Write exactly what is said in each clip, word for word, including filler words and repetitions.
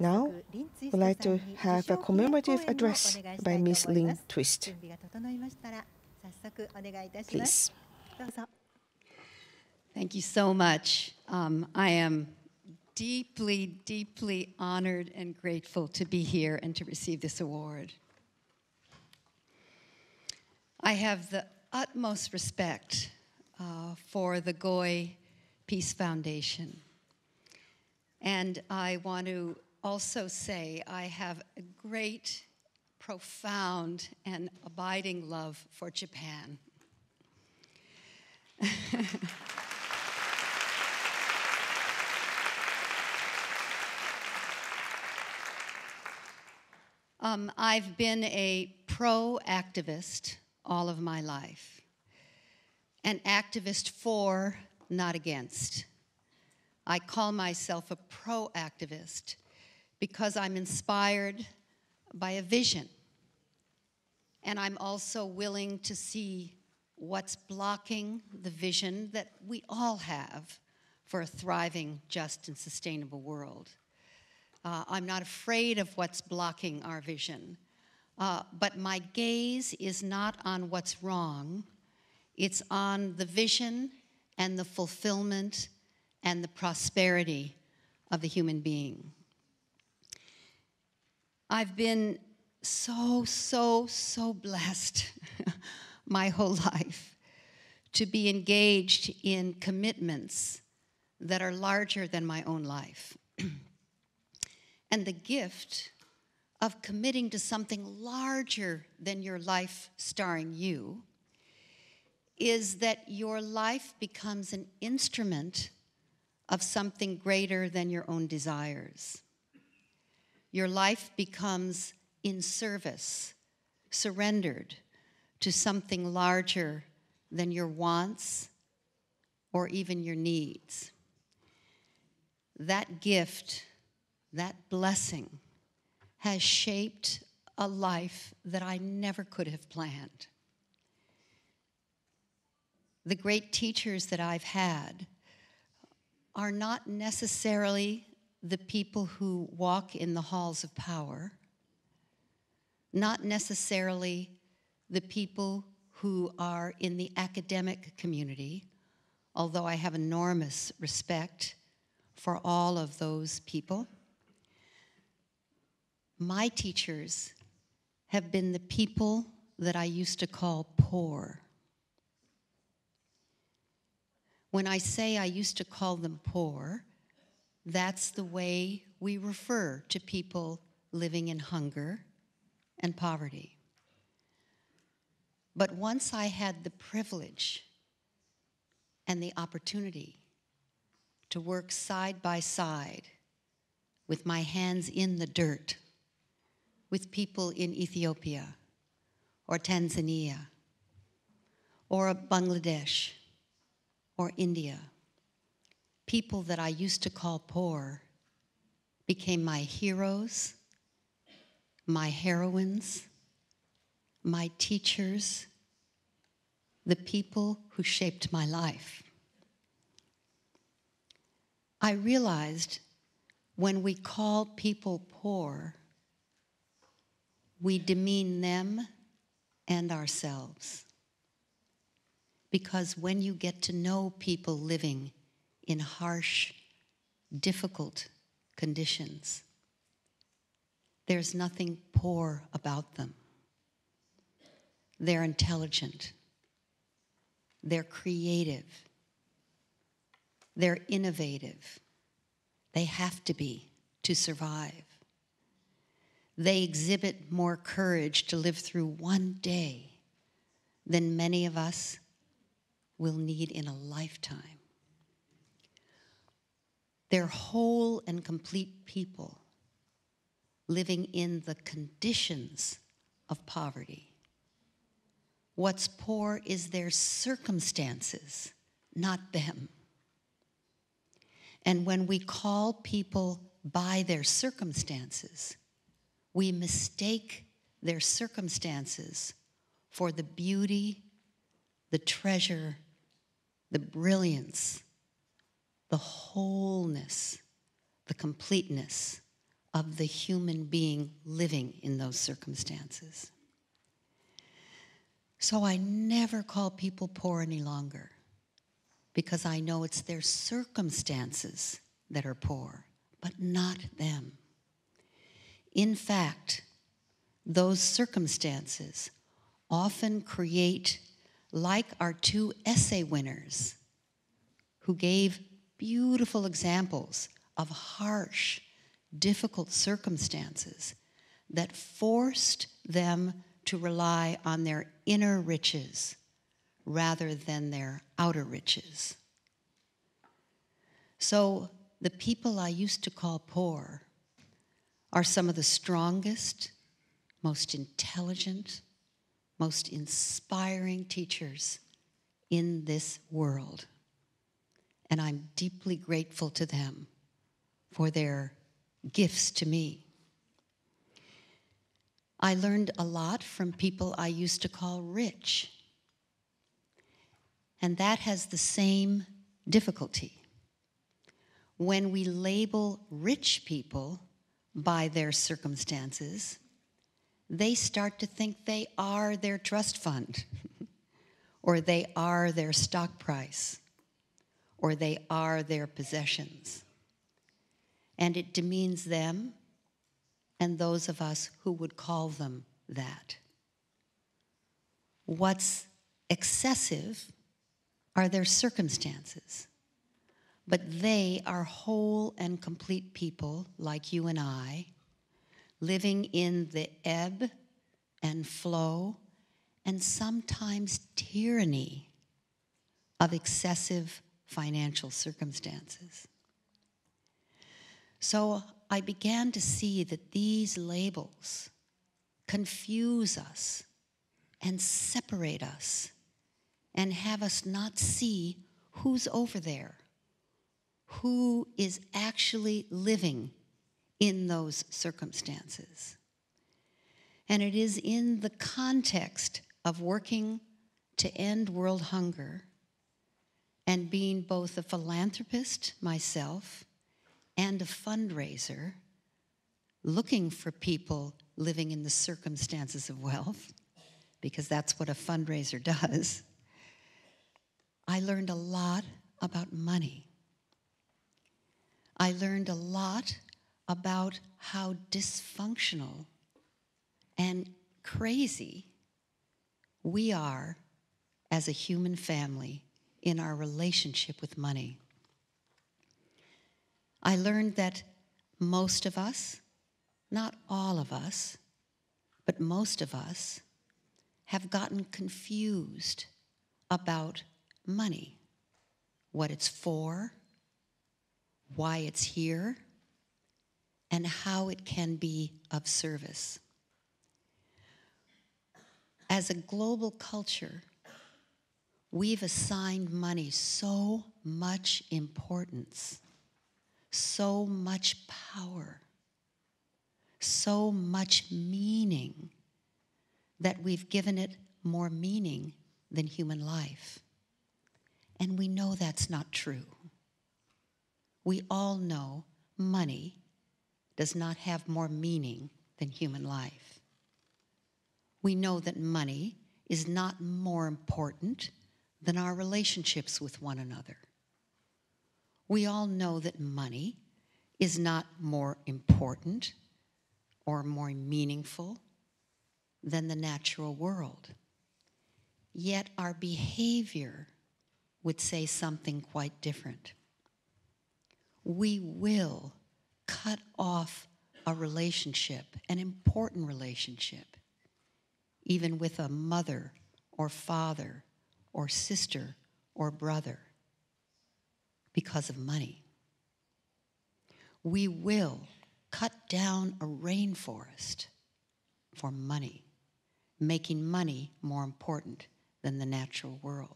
Now, we'd like to have a commemorative address by Miz Lynne Twist. Please. Thank you so much. Um, I am deeply, deeply honored and grateful to be here and to receive this award. I have the utmost respect uh, for the Goi Peace Foundation. And I want to also say I have a great, profound, and abiding love for Japan. um, I've been a pro-activist all of my life, an activist for, not against. I call myself a pro-activist because I'm inspired by a vision. And I'm also willing to see what's blocking the vision that we all have for a thriving, just, and sustainable world. Uh, I'm not afraid of what's blocking our vision, uh, but my gaze is not on what's wrong. It's on the vision and the fulfillment and the prosperity of the human being. I've been so, so, so blessed my whole life to be engaged in commitments that are larger than my own life. And the gift of committing to something larger than your life starring you is that your life becomes an instrument of something greater than your own desires. Your life becomes in service, surrendered to something larger than your wants or even your needs. That gift, that blessing, has shaped a life that I never could have planned. The great teachers that I've had are not necessarily the people who walk in the halls of power, not necessarily the people who are in the academic community, although I have enormous respect for all of those people. My teachers have been the people that I used to call poor. When I say I used to call them poor, that's the way we refer to people living in hunger and poverty. But once I had the privilege and the opportunity to work side by side with my hands in the dirt with people in Ethiopia or Tanzania or Bangladesh, or India, people that I used to call poor became my heroes, my heroines, my teachers, the people who shaped my life. I realized when we call people poor, we demean them and ourselves. Because when you get to know people living in harsh, difficult conditions, there's nothing poor about them. They're intelligent. They're creative. They're innovative. They have to be to survive. They exhibit more courage to live through one day than many of us will need in a lifetime. They're whole and complete people living in the conditions of poverty. What's poor is their circumstances, not them. And when we call people by their circumstances, we mistake their circumstances for the beauty, the treasure, the brilliance, the wholeness, the completeness of the human being living in those circumstances. So I never call people poor any longer, because I know it's their circumstances that are poor, but not them. In fact, those circumstances often create, like our two essay winners, who gave beautiful examples of harsh, difficult circumstances that forced them to rely on their inner riches rather than their outer riches. So the people I used to call poor are some of the strongest, most intelligent, most inspiring teachers in this world. And I'm deeply grateful to them for their gifts to me. I learned a lot from people I used to call rich. And that has the same difficulty. When we label rich people by their circumstances, they start to think they are their trust fund, or they are their stock price, or they are their possessions. And it demeans them and those of us who would call them that. What's excessive are their circumstances, but they are whole and complete people like you and I, living in the ebb and flow and sometimes tyranny of excessive financial circumstances. So I began to see that these labels confuse us and separate us and have us not see who's over there, who is actually living in those circumstances. And it is in the context of working to end world hunger and being both a philanthropist myself and a fundraiser, looking for people living in the circumstances of wealth, because that's what a fundraiser does, I learned a lot about money. I learned a lot about how dysfunctional and crazy we are as a human family in our relationship with money. I learned that most of us, not all of us, but most of us, have gotten confused about money, what it's for, why it's here, and how it can be of service. As a global culture, we've assigned money so much importance, so much power, so much meaning, that we've given it more meaning than human life. And we know that's not true. We all know money does not have more meaning than human life. We know that money is not more important than our relationships with one another. We all know that money is not more important or more meaningful than the natural world. Yet our behavior would say something quite different. We will cut off a relationship, an important relationship, even with a mother or father or sister or brother, because of money. We will cut down a rainforest for money, making money more important than the natural world.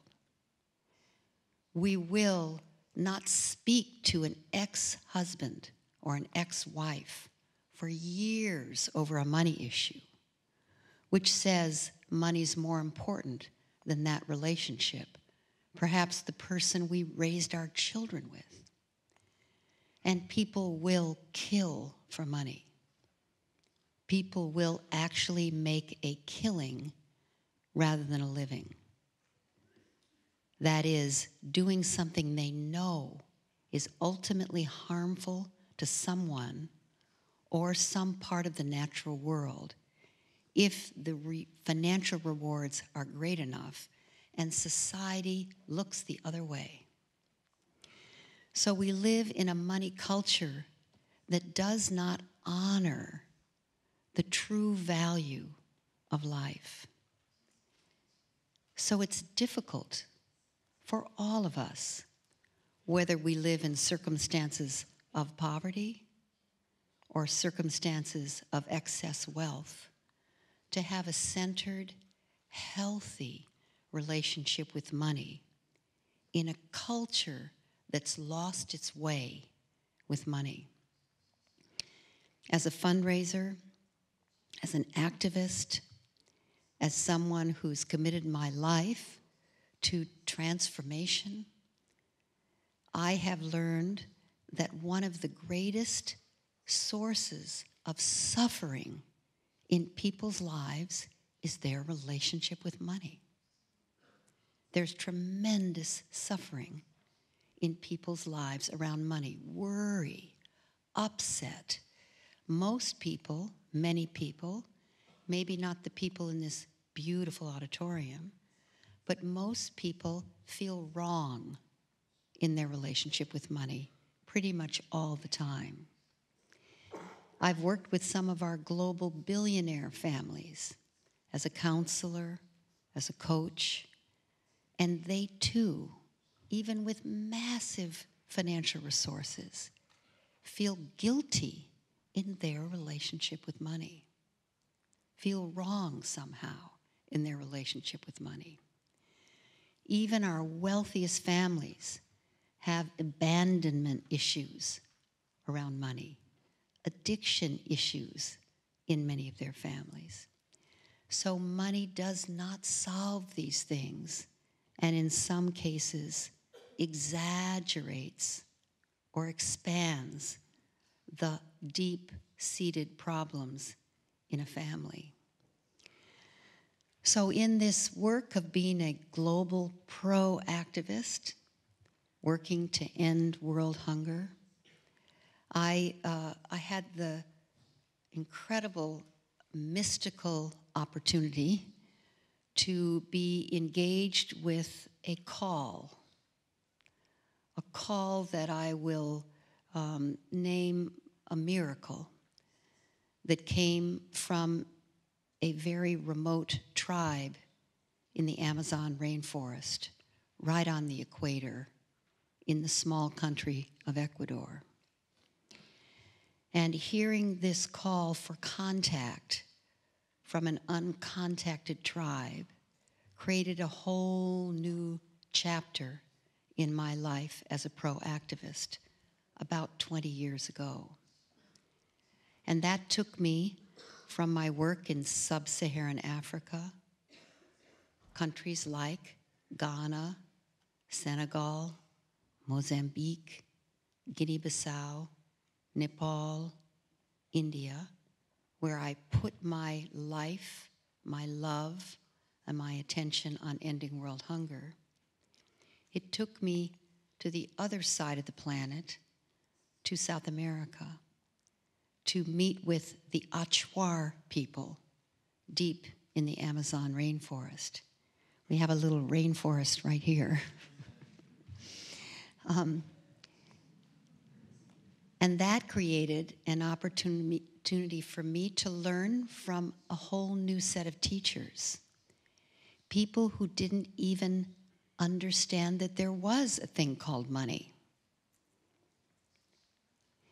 We will not speak to an ex-husband or an ex-wife for years over a money issue, which says money's more important than that relationship, perhaps the person we raised our children with. And people will kill for money. people will actually make a killing rather than a living. That is, doing something they know is ultimately harmful to someone or some part of the natural world if the re- financial rewards are great enough and society looks the other way. So we live in a money culture that does not honor the true value of life. So it's difficult for all of us, whether we live in circumstances of poverty or circumstances of excess wealth, to have a centered, healthy relationship with money in a culture that's lost its way with money. As a fundraiser, as an activist, as someone who's committed my life to transformation, I have learned that one of the greatest sources of suffering in people's lives is their relationship with money. There's tremendous suffering in people's lives around money, worry, upset. Most people, many people, maybe not the people in this beautiful auditorium, but most people feel wrong in their relationship with money pretty much all the time. I've worked with some of our global billionaire families as a counselor, as a coach, and they too, even with massive financial resources, feel guilty in their relationship with money, feel wrong somehow in their relationship with money. Even our wealthiest families have abandonment issues around money, addiction issues in many of their families. So money does not solve these things, and in some cases exaggerates or expands the deep-seated problems in a family. So in this work of being a global pro-activist, working to end world hunger, I, uh, I had the incredible mystical opportunity to be engaged with a call, a call that I will um, name a miracle that came from a very remote tribe in the Amazon rainforest, right on the equator in the small country of Ecuador. And hearing this call for contact from an uncontacted tribe created a whole new chapter in my life as a pro-activist about twenty years ago. And that took me from my work in sub-Saharan Africa, countries like Ghana, Senegal, Mozambique, Guinea-Bissau, Nepal, India, where I put my life, my love, and my attention on ending world hunger. It took me to the other side of the planet, to South America, to meet with the Achuar people deep in the Amazon rainforest. We have a little rainforest right here. um, And that created an opportunity for me to learn from a whole new set of teachers, people who didn't even understand that there was a thing called money.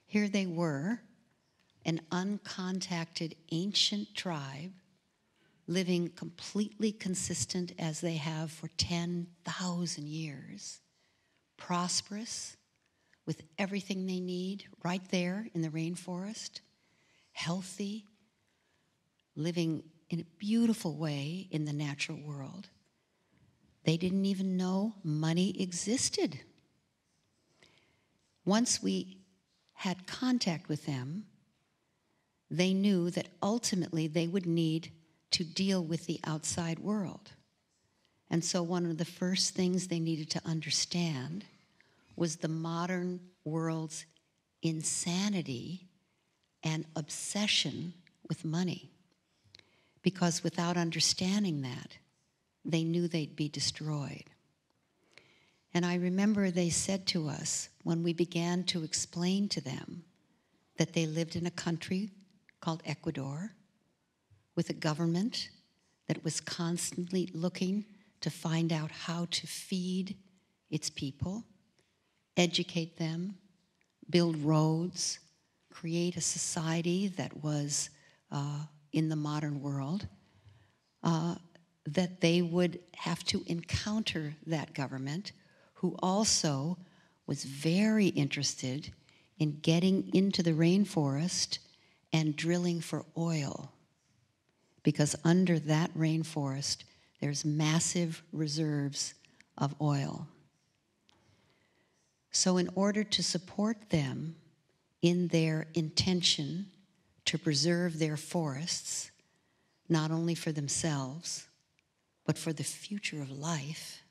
Here they were, an uncontacted ancient tribe living completely consistent as they have for ten thousand years, prosperous, with everything they need right there in the rainforest, healthy, living in a beautiful way in the natural world. They didn't even know money existed. Once we had contact with them, they knew that ultimately they would need to deal with the outside world. And so one of the first things they needed to understand was the modern world's insanity and obsession with money. Because without understanding that, they knew they'd be destroyed. And I remember they said to us, when we began to explain to them that they lived in a country called Ecuador, with a government that was constantly looking to find out how to feed its people, educate them, build roads, create a society that was uh, in the modern world, uh, that they would have to encounter that government, who also was very interested in getting into the rainforest and drilling for oil, because under that rainforest, there's massive reserves of oil. So in order to support them in their intention to preserve their forests, not only for themselves, but for the future of life,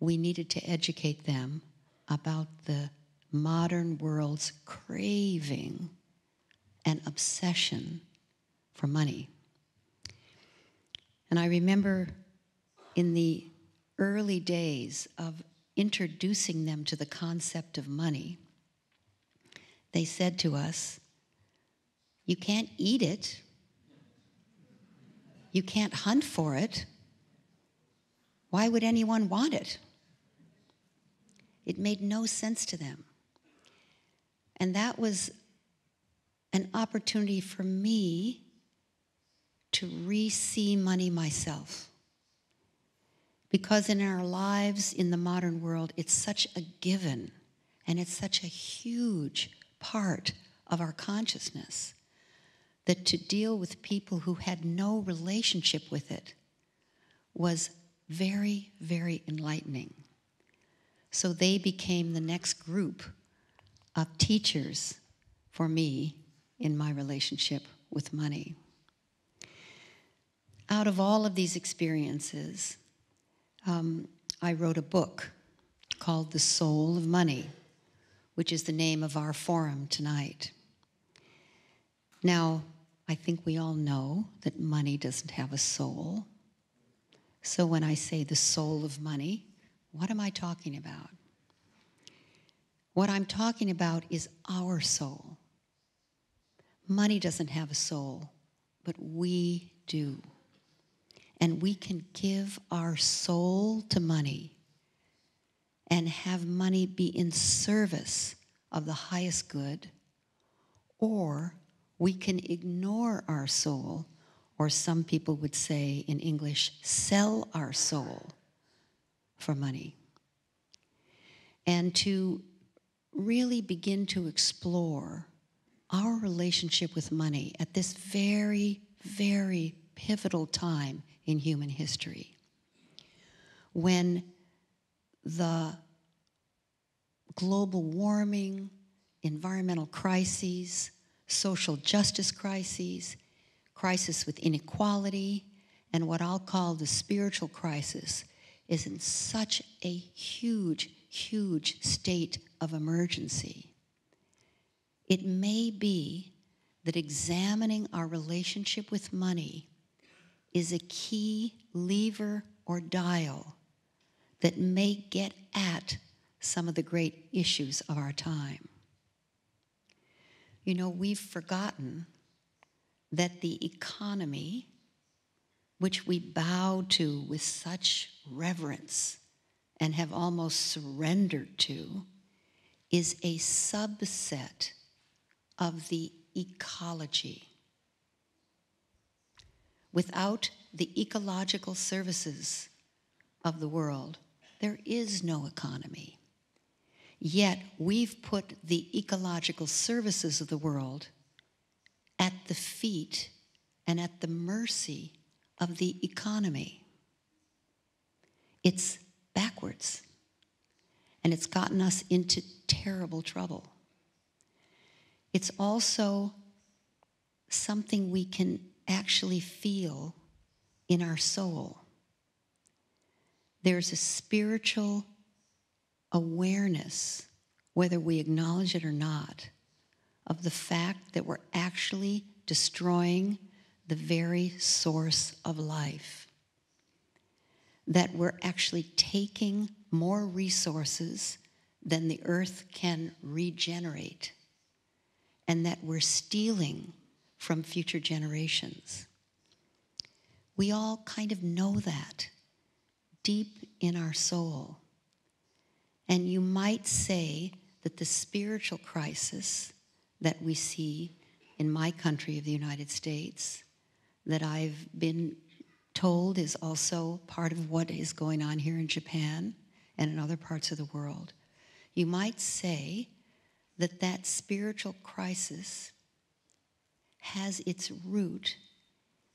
we needed to educate them about the modern world's craving and obsession for money. And I remember in the early days of introducing them to the concept of money, they said to us, "You can't eat it, you can't hunt for it, why would anyone want it?" It made no sense to them. And that was an opportunity for me to re-see money myself. Because in our lives in the modern world, it's such a given, and it's such a huge part of our consciousness, that to deal with people who had no relationship with it was very, very enlightening. So they became the next group of teachers for me in my relationship with money. Out of all of these experiences, um, I wrote a book called The Soul of Money, which is the name of our forum tonight. Now, I think we all know that money doesn't have a soul. So when I say the soul of money, what am I talking about? What I'm talking about is our soul. Money doesn't have a soul, but we do. And we can give our soul to money and have money be in service of the highest good, or we can ignore our soul, or some people would say in English, sell our soul for money. And to really begin to explore our relationship with money at this very, very pivotal time in human history, when the global warming, environmental crises, social justice crises, crisis with inequality, and what I'll call the spiritual crisis, is in such a huge, huge state of emergency. It may be that examining our relationship with money is a key lever or dial that may get at some of the great issues of our time. You know, we've forgotten that the economy, which we bow to with such reverence and have almost surrendered to, is a subset of the ecology. Without the ecological services of the world, there is no economy. Yet we've put the ecological services of the world at the feet and at the mercy of the economy. It's backwards, and it's gotten us into terrible trouble. It's also something we can actually feel in our soul. There's a spiritual awareness, whether we acknowledge it or not, of the fact that we're actually destroying the very source of life. That we're actually taking more resources than the earth can regenerate, and that we're stealing from future generations. We all kind of know that deep in our soul. And you might say that the spiritual crisis that we see in my country of the United States, that I've been told is also part of what is going on here in Japan and in other parts of the world. You might say that that spiritual crisis has its root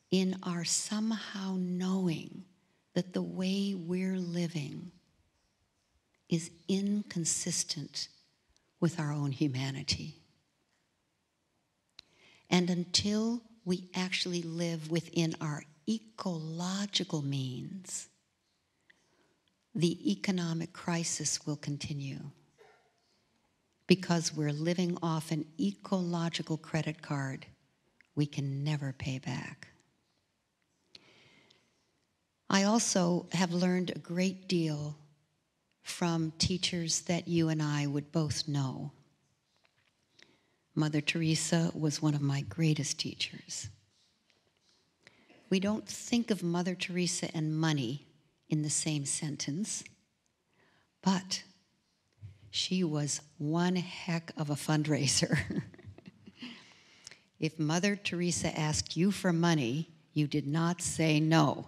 in our somehow knowing that the way we're living is inconsistent with our own humanity. And until we actually live within our ecological means, the economic crisis will continue, because we're living off an ecological credit card we can never pay back. I also have learned a great deal from teachers that you and I would both know. Mother Teresa was one of my greatest teachers. We don't think of Mother Teresa and money in the same sentence, but she was one heck of a fundraiser. If Mother Teresa asked you for money, you did not say no.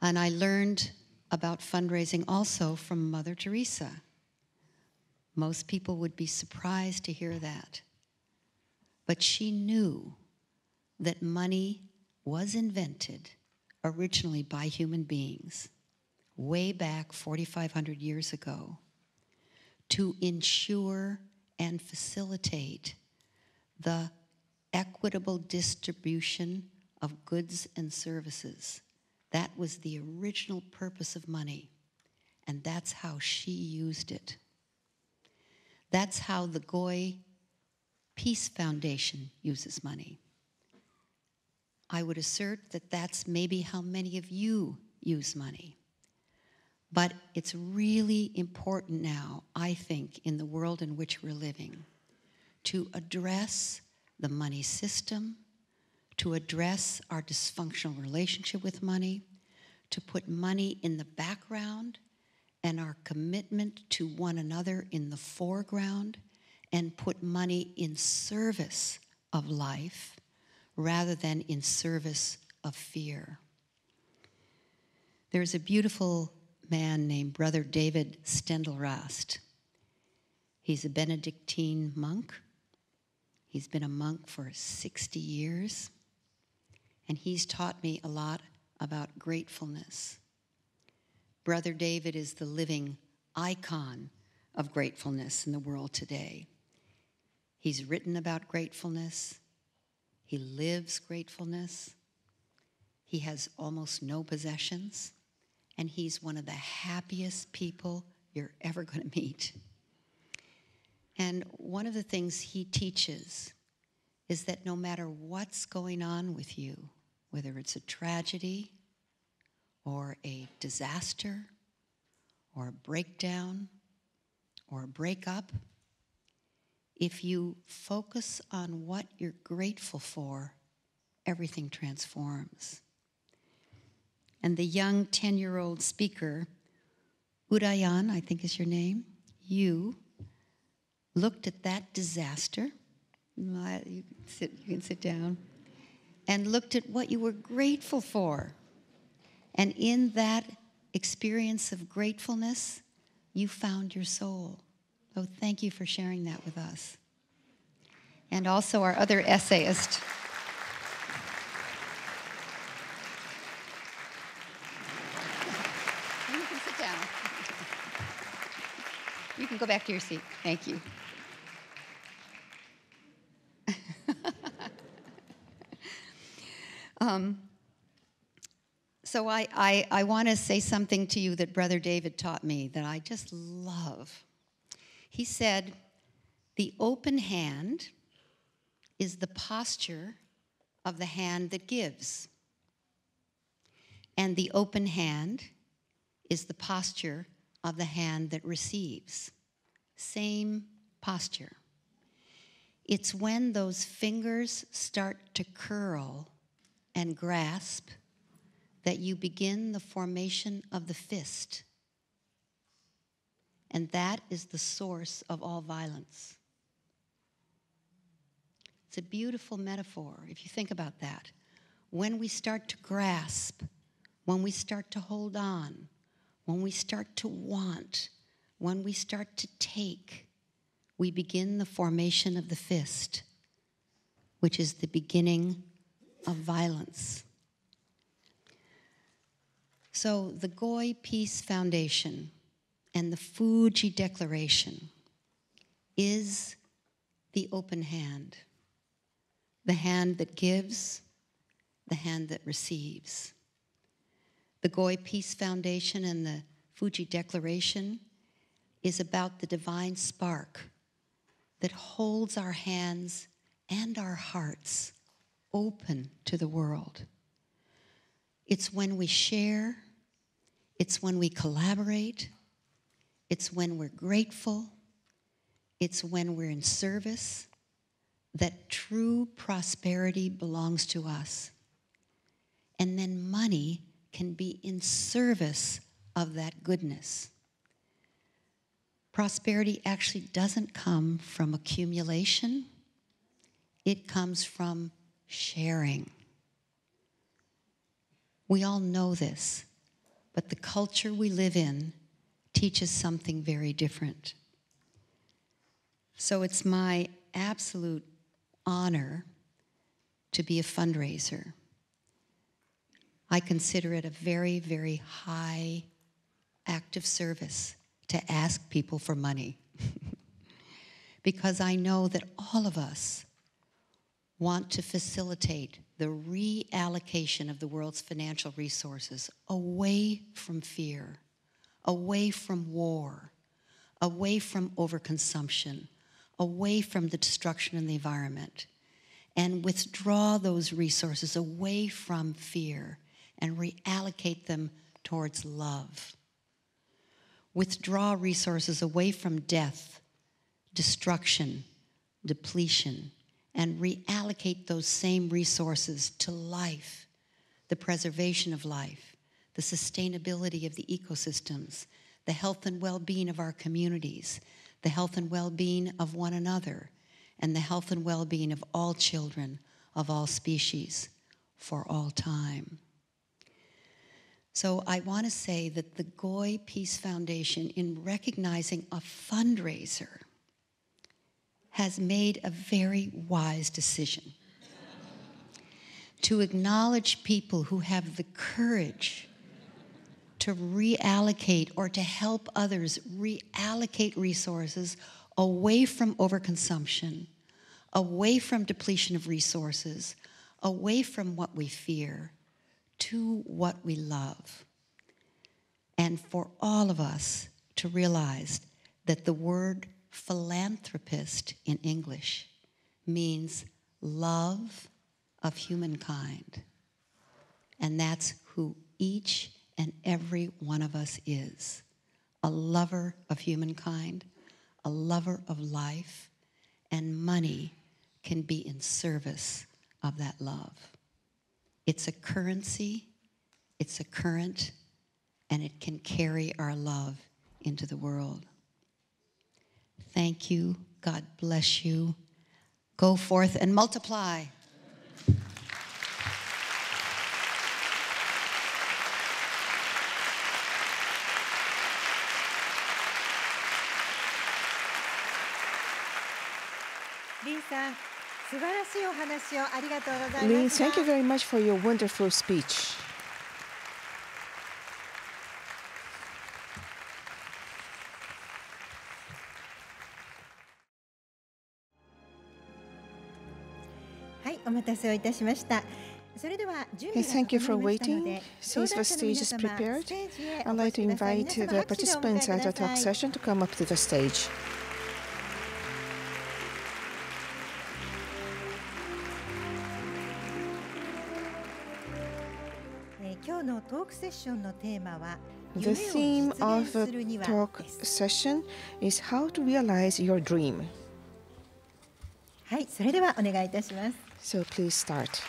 And I learned about fundraising also from Mother Teresa. Most people would be surprised to hear that. But she knew that money was invented originally by human beings way back forty-five hundred years ago to ensure and facilitate the equitable distribution of goods and services. That was the original purpose of money, and that's how she used it. That's how the Goi Peace Foundation uses money. I would assert that that's maybe how many of you use money. But it's really important now, I think, in the world in which we're living, to address the money system, to address our dysfunctional relationship with money, to put money in the background and our commitment to one another in the foreground, and put money in service of life rather than in service of fear. There's a beautiful man named Brother David Steindl-Rast. He's a Benedictine monk. He's been a monk for sixty years. And he's taught me a lot about gratefulness. Brother David is the living icon of gratefulness in the world today. He's written about gratefulness. He lives gratefulness. He has almost no possessions. And he's one of the happiest people you're ever going to meet. And one of the things he teaches is that no matter what's going on with you, whether it's a tragedy or a disaster or a breakdown or a breakup, if you focus on what you're grateful for, everything transforms. And the young ten-year-old speaker, Udayan, I think is your name, you looked at that disaster. You can sit, you can sit down. And looked at what you were grateful for. And in that experience of gratefulness, you found your soul. So thank you for sharing that with us. And also our other essayist. You can sit down. You can go back to your seat. Thank you. Um, so I, I, I want to say something to you that Brother David taught me that I just love. He said, the open hand is the posture of the hand that gives. And the open hand is the posture of the hand that receives. Same posture. It's when those fingers start to curl and grasp that you begin the formation of the fist. And that is the source of all violence. It's a beautiful metaphor, if you think about that. When we start to grasp, when we start to hold on, when we start to want, when we start to take, we begin the formation of the fist, which is the beginning of violence. So the Goi Peace Foundation and the Fuji Declaration is the open hand, the hand that gives, the hand that receives. The Goi Peace Foundation and the Fuji Declaration is about the divine spark that holds our hands and our hearts open to the world. It's when we share, it's when we collaborate, it's when we're grateful, it's when we're in service, that true prosperity belongs to us. And then money can be in service of that goodness. Prosperity actually doesn't come from accumulation. It comes from sharing. We all know this, but the culture we live in teaches something very different. So it's my absolute honor to be a fundraiser. I consider it a very, very high act of service to ask people for money. Because I know that all of us want to facilitate the reallocation of the world's financial resources away from fear, away from war, away from overconsumption, away from the destruction in the environment, and withdraw those resources away from fear and reallocate them towards love. Withdraw resources away from death, destruction, depletion, and reallocate those same resources to life, the preservation of life, the sustainability of the ecosystems, the health and well-being of our communities, the health and well-being of one another, and the health and well-being of all children, of all species, for all time. So I want to say that the Goi Peace Foundation, in recognizing a fundraiser, has made a very wise decision to acknowledge people who have the courage to reallocate or to help others reallocate resources away from overconsumption, away from depletion of resources, away from what we fear, to what we love, and for all of us to realize that the word philanthropist in English means love of humankind, and that's who each and every one of us is, a lover of humankind, a lover of life, and money can be in service of that love. It's a currency, it's a current, and it can carry our love into the world. Thank you. God bless you. Go forth and multiply. Lynne, thank you very much for your wonderful speech. Thank you for waiting. Since the stage is prepared, I'd like to invite the participants at the talk session to come up to the stage. The theme of the talk session is how to realize your dream. So please start.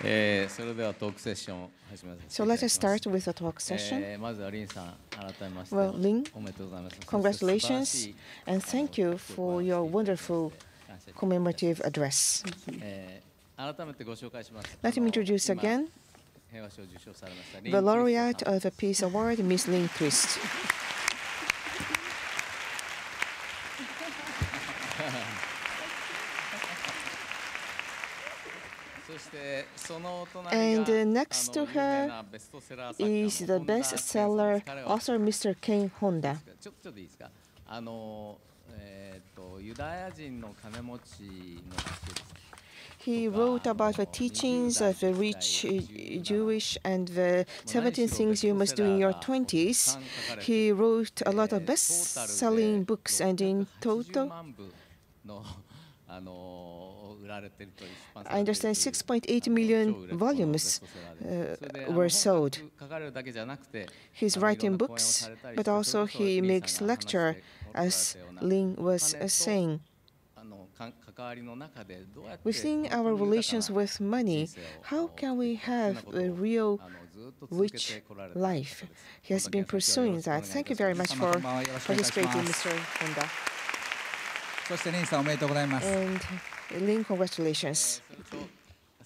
So let us start with a talk session. Well, Lynne, congratulations and thank you for your wonderful commemorative address. Let me introduce again the laureate of the Peace Award, Miz Lynne Twist. And uh, next to her is the bestseller author, Mister Ken Honda. He wrote about the teachings of the rich Jewish and the seventeen things you must do in your twenties. He wrote a lot of best-selling books, and in total, I understand six point eight million volumes uh, were sold. He's writing books, but also he makes lecture, as Lynne was uh, saying. Within our relations with money, how can we have a real rich life? He has been pursuing that. Thank you very much for participating, Mister Honda. And Lynne, congratulations.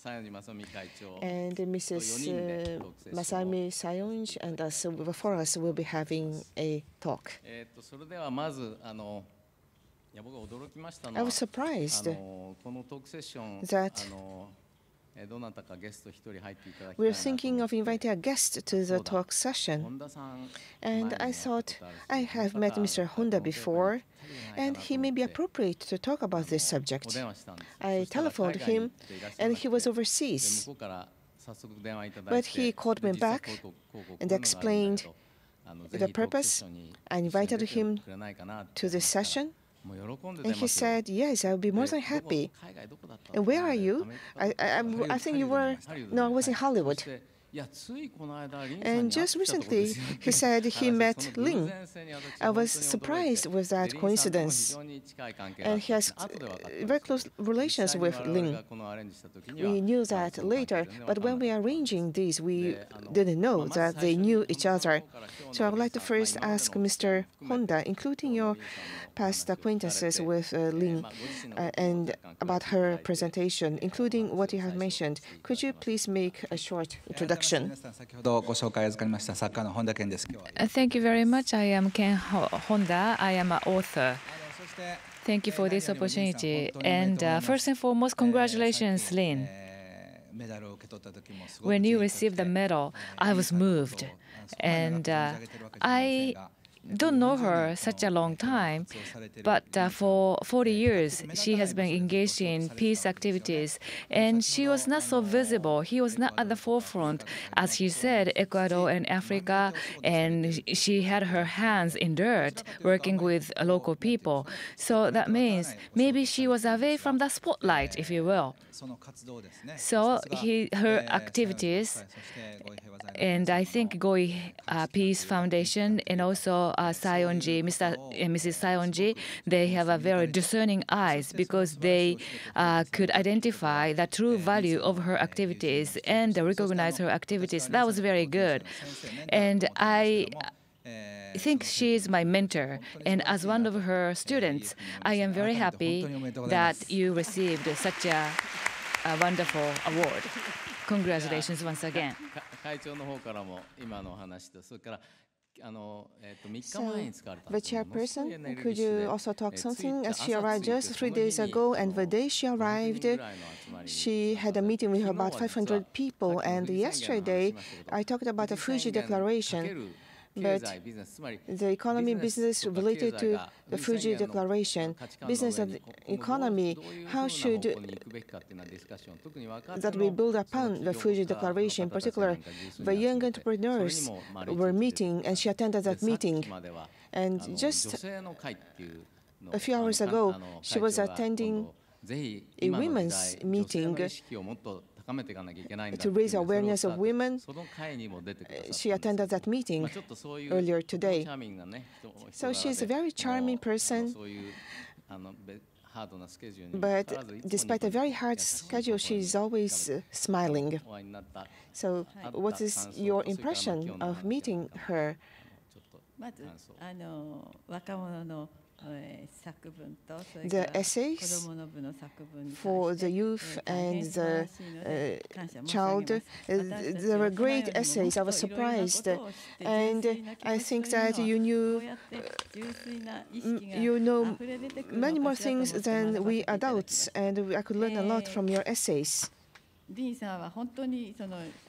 And Missus Uh, Masami Saionji and us, uh, for us, will be having a talk. I was surprised that we are thinking of inviting a guest to the talk session, and I thought I have met Mister Honda before, and he may be appropriate to talk about this subject. I telephoned him, and he was overseas, but he called me back and explained the purpose. I invited him to this session. And he said, yes, I'll be more than happy. And where are you? I, I, I think you were, no, I was in Hollywood. And just recently, he said he met Lynne. I was surprised with that coincidence. And he has very close relations with Lynne. We knew that later, but when we were arranging these, we didn't know that they knew each other. So I would like to first ask Mister Honda, including your past acquaintances with uh, Lynne uh, and about her presentation, including what you have mentioned. Could you please make a short introduction? Thank you very much. I am Ken Honda. I am an author. Thank you for this opportunity. And uh, first and foremost, congratulations, Lynne. When you received the medal, I was moved. And uh, I don't know her such a long time, but uh, for forty years she has been engaged in peace activities, and she was not so visible. He was not at the forefront, as he said, Ecuador and Africa, and she had her hands in dirt working with local people. So that means maybe she was away from the spotlight, if you will. So he, her activities, and I think Goi uh, Peace Foundation and also Uh, Saionji, Mister and Missus Saionji, they have a very discerning eyes because they uh, could identify the true value of her activities and recognize her activities. That was very good. And I think she is my mentor. And as one of her students, I am very happy that you received such a, a wonderful award. Congratulations once again. So, the chairperson, could you also talk something? As she arrived just three days ago, and the day she arrived, she had a meeting with about five hundred people. And yesterday, I talked about the Fuji Declaration. but the economy business related to the Fuji Declaration, business and economy, how should that we build upon the Fuji Declaration? In particular, the young entrepreneurs were meeting, and she attended that meeting. And just a few hours ago, she was attending a women's meeting to raise awareness of women. She attended that meeting earlier today. So she's a very charming person, but despite a very hard schedule, she's always uh, smiling. So what is your impression of meeting her? The essays for the youth and the uh, child, uh, there were great essays. I was surprised, and I think that you knew, uh, you know, many more things than we adults, and I could learn a lot from your essays.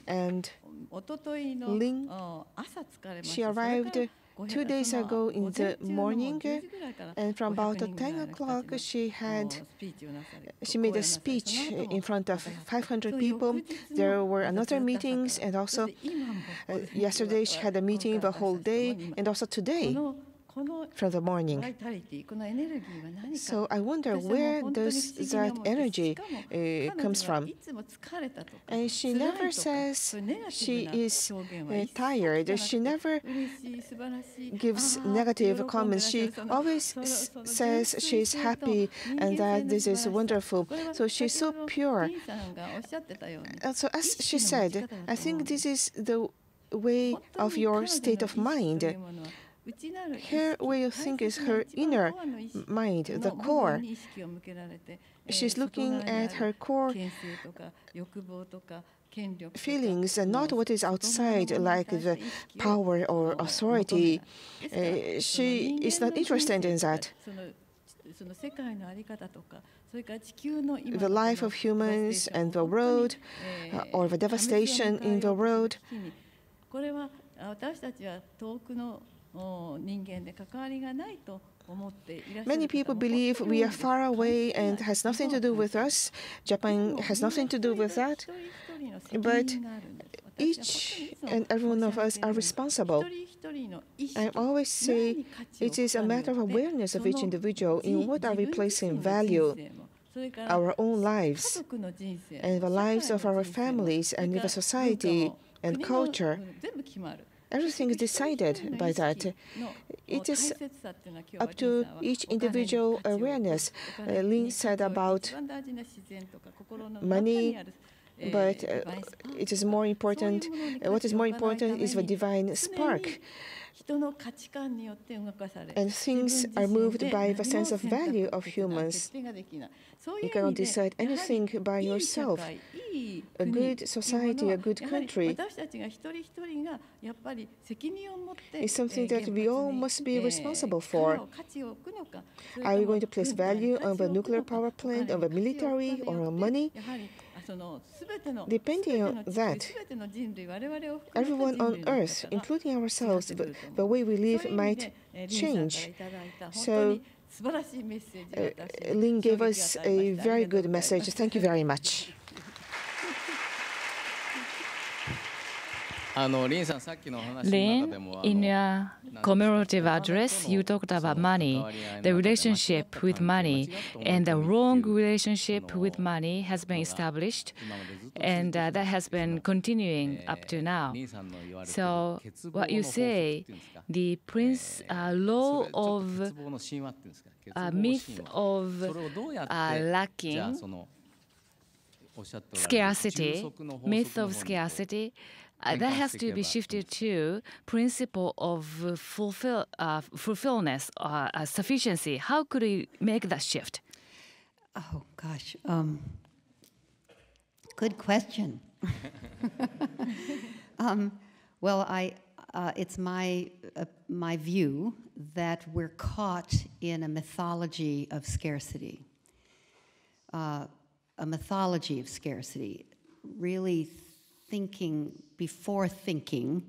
And Lynne, she arrived two days ago in the morning, and from about ten o'clock she had she made a speech in front of five hundred people. There were another meetings, and also uh, yesterday she had a meeting the whole day, and also today from the morning. So I wonder where does that energy uh, comes from. And she never says she is uh, tired. She never gives negative comments. She always s says she's happy and that this is wonderful. So she's so pure. And so as she said, I think this is the way of your state of mind. Her way of thinking is her inner mind, the core. She's looking at her core feelings and not what is outside, like the power or authority. Uh, she is not interested in that. The life of humans and the world, uh, or the devastation in the world. Many people believe we are far away and has nothing to do with us. Japan has nothing to do with that. But each and every one of us are responsible. I always say it is a matter of awareness of each individual. In what are we placing value? Our own lives, and the lives of our families, and the society and culture. Everything is decided by that. It is up to each individual awareness. Uh, Lynne said about money, but uh, it is more important. Uh, what is more important is the divine spark. And things are moved by the sense of value of humans. You cannot decide anything by yourself. A good society, a good country is something that we all must be responsible for. Are we going to place value on the nuclear power plant, on the military, or on money? Depending on that, everyone on Earth, including ourselves, the, the way we live might change. So, uh, Lynne gave us a very good message. Thank you very much. Lynne, in your commemorative address, you talked about money, the relationship with money, and the wrong relationship with money has been established, and uh, that has been continuing up to now. So what you say, the prince, uh, law of uh, myth of uh, lacking, scarcity, myth of scarcity, Uh, that has to be shifted to principle of fulfill, uh, fulfillness, uh, uh, sufficiency. How could we make that shift? Oh, gosh. Um, good question. um, well, I, uh, it's my, uh, my view that we're caught in a mythology of scarcity, uh, a mythology of scarcity, really thinking before thinking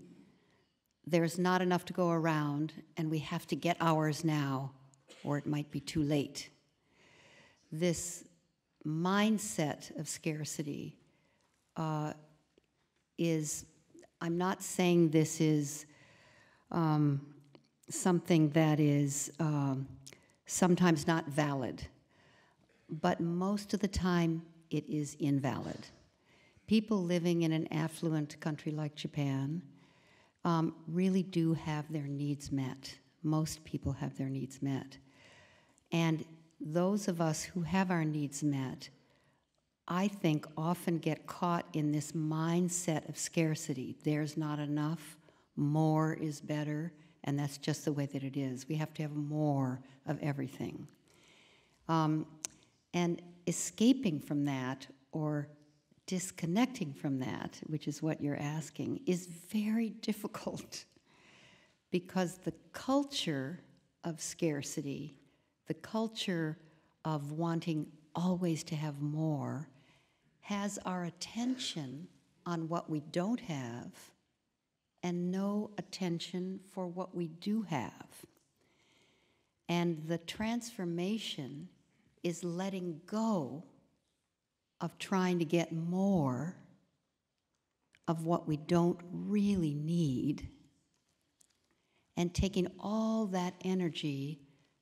there's not enough to go around, and we have to get ours now, or it might be too late. This mindset of scarcity uh, is, I'm not saying this is um, something that is um, sometimes not valid, but most of the time it is invalid. People living in an affluent country like Japan um, really do have their needs met. Most people have their needs met. And those of us who have our needs met, I think, often get caught in this mindset of scarcity. There's not enough, more is better, and that's just the way that it is. We have to have more of everything. Um, and escaping from that, or disconnecting from that, which is what you're asking, is very difficult because the culture of scarcity, the culture of wanting always to have more, has our attention on what we don't have and no attention for what we do have. And the transformation is letting go of trying to get more of what we don't really need, and taking all that energy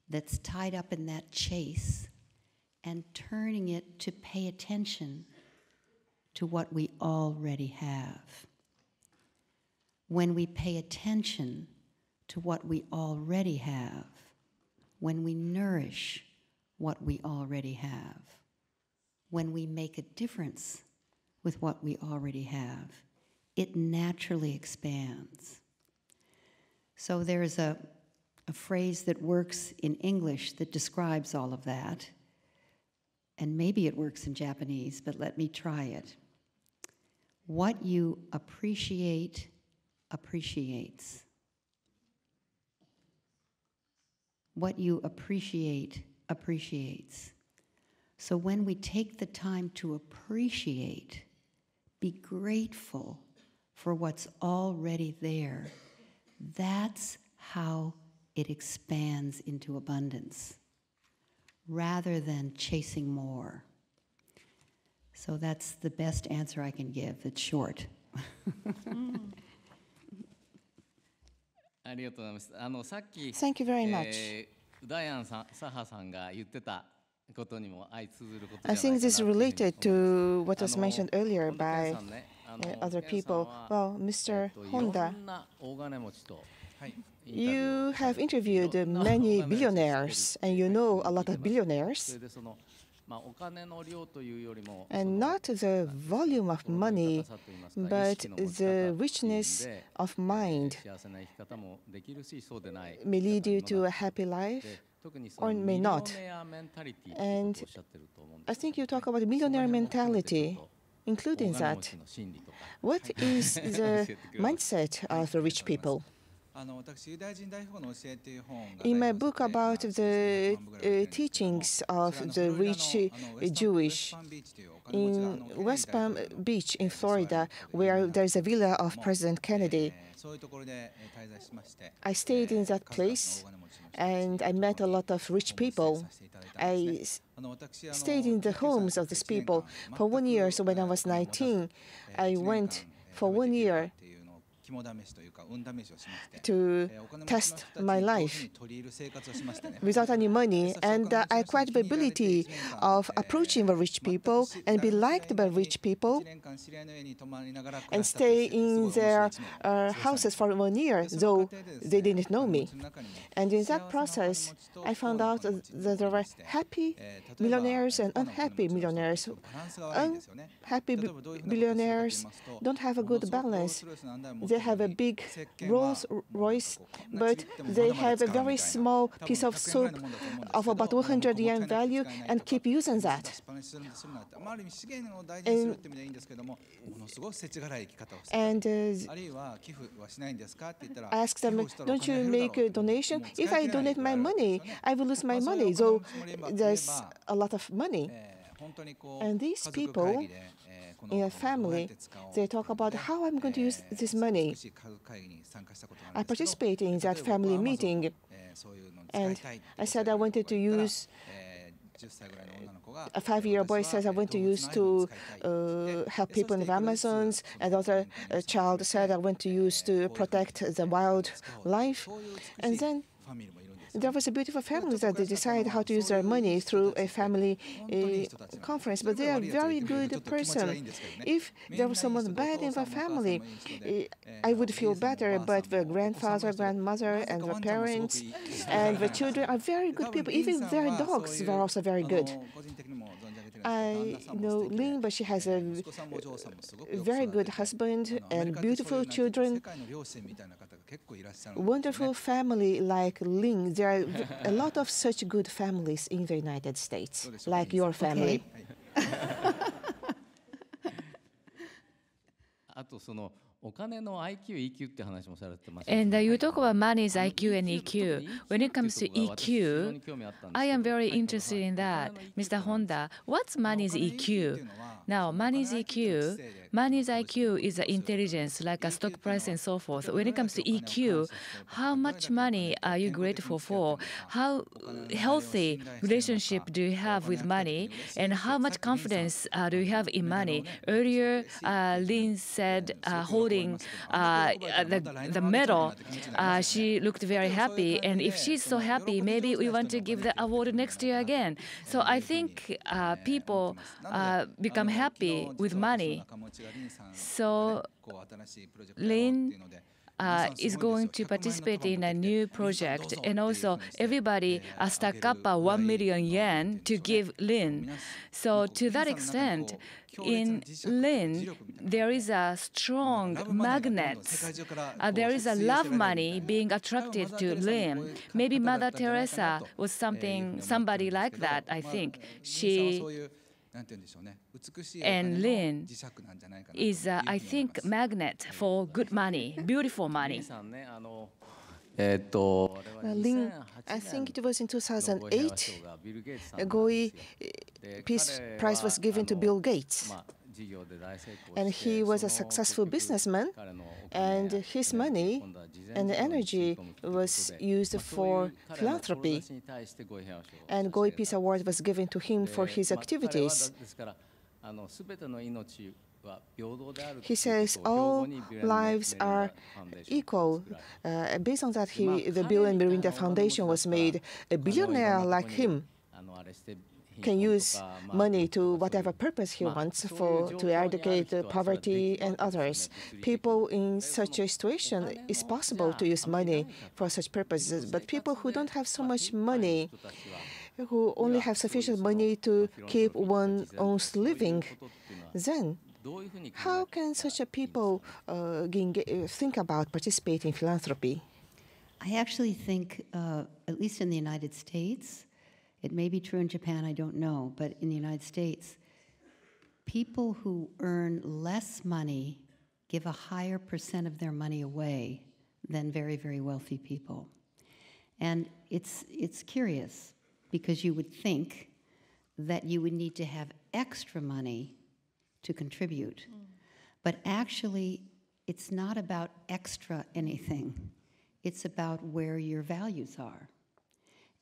that's tied up in that chase and turning it to pay attention to what we already have. When we pay attention to what we already have, when we nourish what we already have, when we make a difference with what we already have, it naturally expands. So there's a, a phrase that works in English that describes all of that, and maybe it works in Japanese, but let me try it. What you appreciate, appreciates. What you appreciate, appreciates. So when we take the time to appreciate, be grateful for what's already there, that's how it expands into abundance, rather than chasing more. So that's the best answer I can give. It's short. ありがとうございます。あの、さっき、Thank you very much. ウダヤン・サハさんが言ってた I think this is related to what was mentioned earlier by uh, other people. Well, Mister Honda, you have interviewed many billionaires, and you know a lot of billionaires. And not the volume of money, but the richness of mind may lead you to a happy life, or may not. And I think you talk about millionaire mentality, including that. What is the mindset of the rich people? In my book about the uh, teachings of the rich uh, Jewish, in West Palm Beach in Florida, where there's a villa of President Kennedy, I stayed in that place, and I met a lot of rich people. I stayed in the homes of these people for one year. So when I was nineteen, I went for one year to test my life without any money, and uh, I acquired the ability of approaching the rich people and be liked by rich people, and stay in their uh, houses for one year, though they didn't know me. And in that process, I found out that there were happy millionaires and unhappy millionaires. Unhappy billionaires don't have a good balance. They have a big Rolls Royce, but they have a very small piece of soap of about one hundred yen value and keep using that. And, and uh, ask them, don't you make a donation? If I donate my money, I will lose my money, though there's a lot of money. And these people in a family, they talk about how I'm going to use this money. I participated in that family meeting, and I said I wanted to use a five-year-old boy says, I want to use to uh, help people in the Amazons. Another uh, child said, I want to use to protect the wildlife. And then there was a beautiful family that they decided how to use their money through a family uh, conference. But they are a very good person. If there was someone bad in the family, uh, I would feel better. But the grandfather, grandmother, and the parents and the children are very good people. Even their dogs were also very good. I know Lynne, but she has a very good husband and beautiful children, wonderful family like Lynne. There are a lot of such good families in the United States, like your family. Okay. And uh, you talk about money's I Q and E Q. When it comes to E Q, I am very interested in that. Mister Honda, what's money's E Q? Now, money's E Q, money's I Q is the intelligence, like a stock price and so forth. When it comes to E Q, how much money are you grateful for? How healthy relationship do you have with money? And how much confidence uh, do you have in money? Earlier, uh, Lynne said uh, holding uh, Uh, the, the medal, uh, she looked very happy. And if she's so happy, maybe we want to give the award next year again. So I think uh, people uh, become happy with money. So Lynne Uh, is going to participate in a new project, and also everybody uh, stack up uh, one million yen to give Lynne. So to that extent, in Lynne, there is a strong magnet. Uh, there is a love money being attracted to Lynne. Maybe Mother Teresa was something, somebody like that, I think. She and Lynne is, uh, I think, magnet for good money, beautiful money. Well, Lynne, I think it was in two thousand eight, a Goi Peace Prize was given to Bill Gates. And he was a successful businessman, and his money and energy was used for philanthropy. And Goi Peace Award was given to him for his activities. He says all lives are equal. Uh, based on that, he, the Bill and Melinda Foundation was made. A billionaire like him can use money to whatever purpose he wants for to eradicate poverty and others. People in such a situation, it's possible to use money for such purposes, but people who don't have so much money, who only have sufficient money to keep one's living, then how can such a people uh, think about participating in philanthropy? I actually think, uh, at least in the United States, it may be true in Japan, I don't know, but in the United States, people who earn less money give a higher percent of their money away than very, very wealthy people. And it's, it's curious, because you would think that you would need to have extra money to contribute. Mm. But actually, it's not about extra anything. It's about where your values are.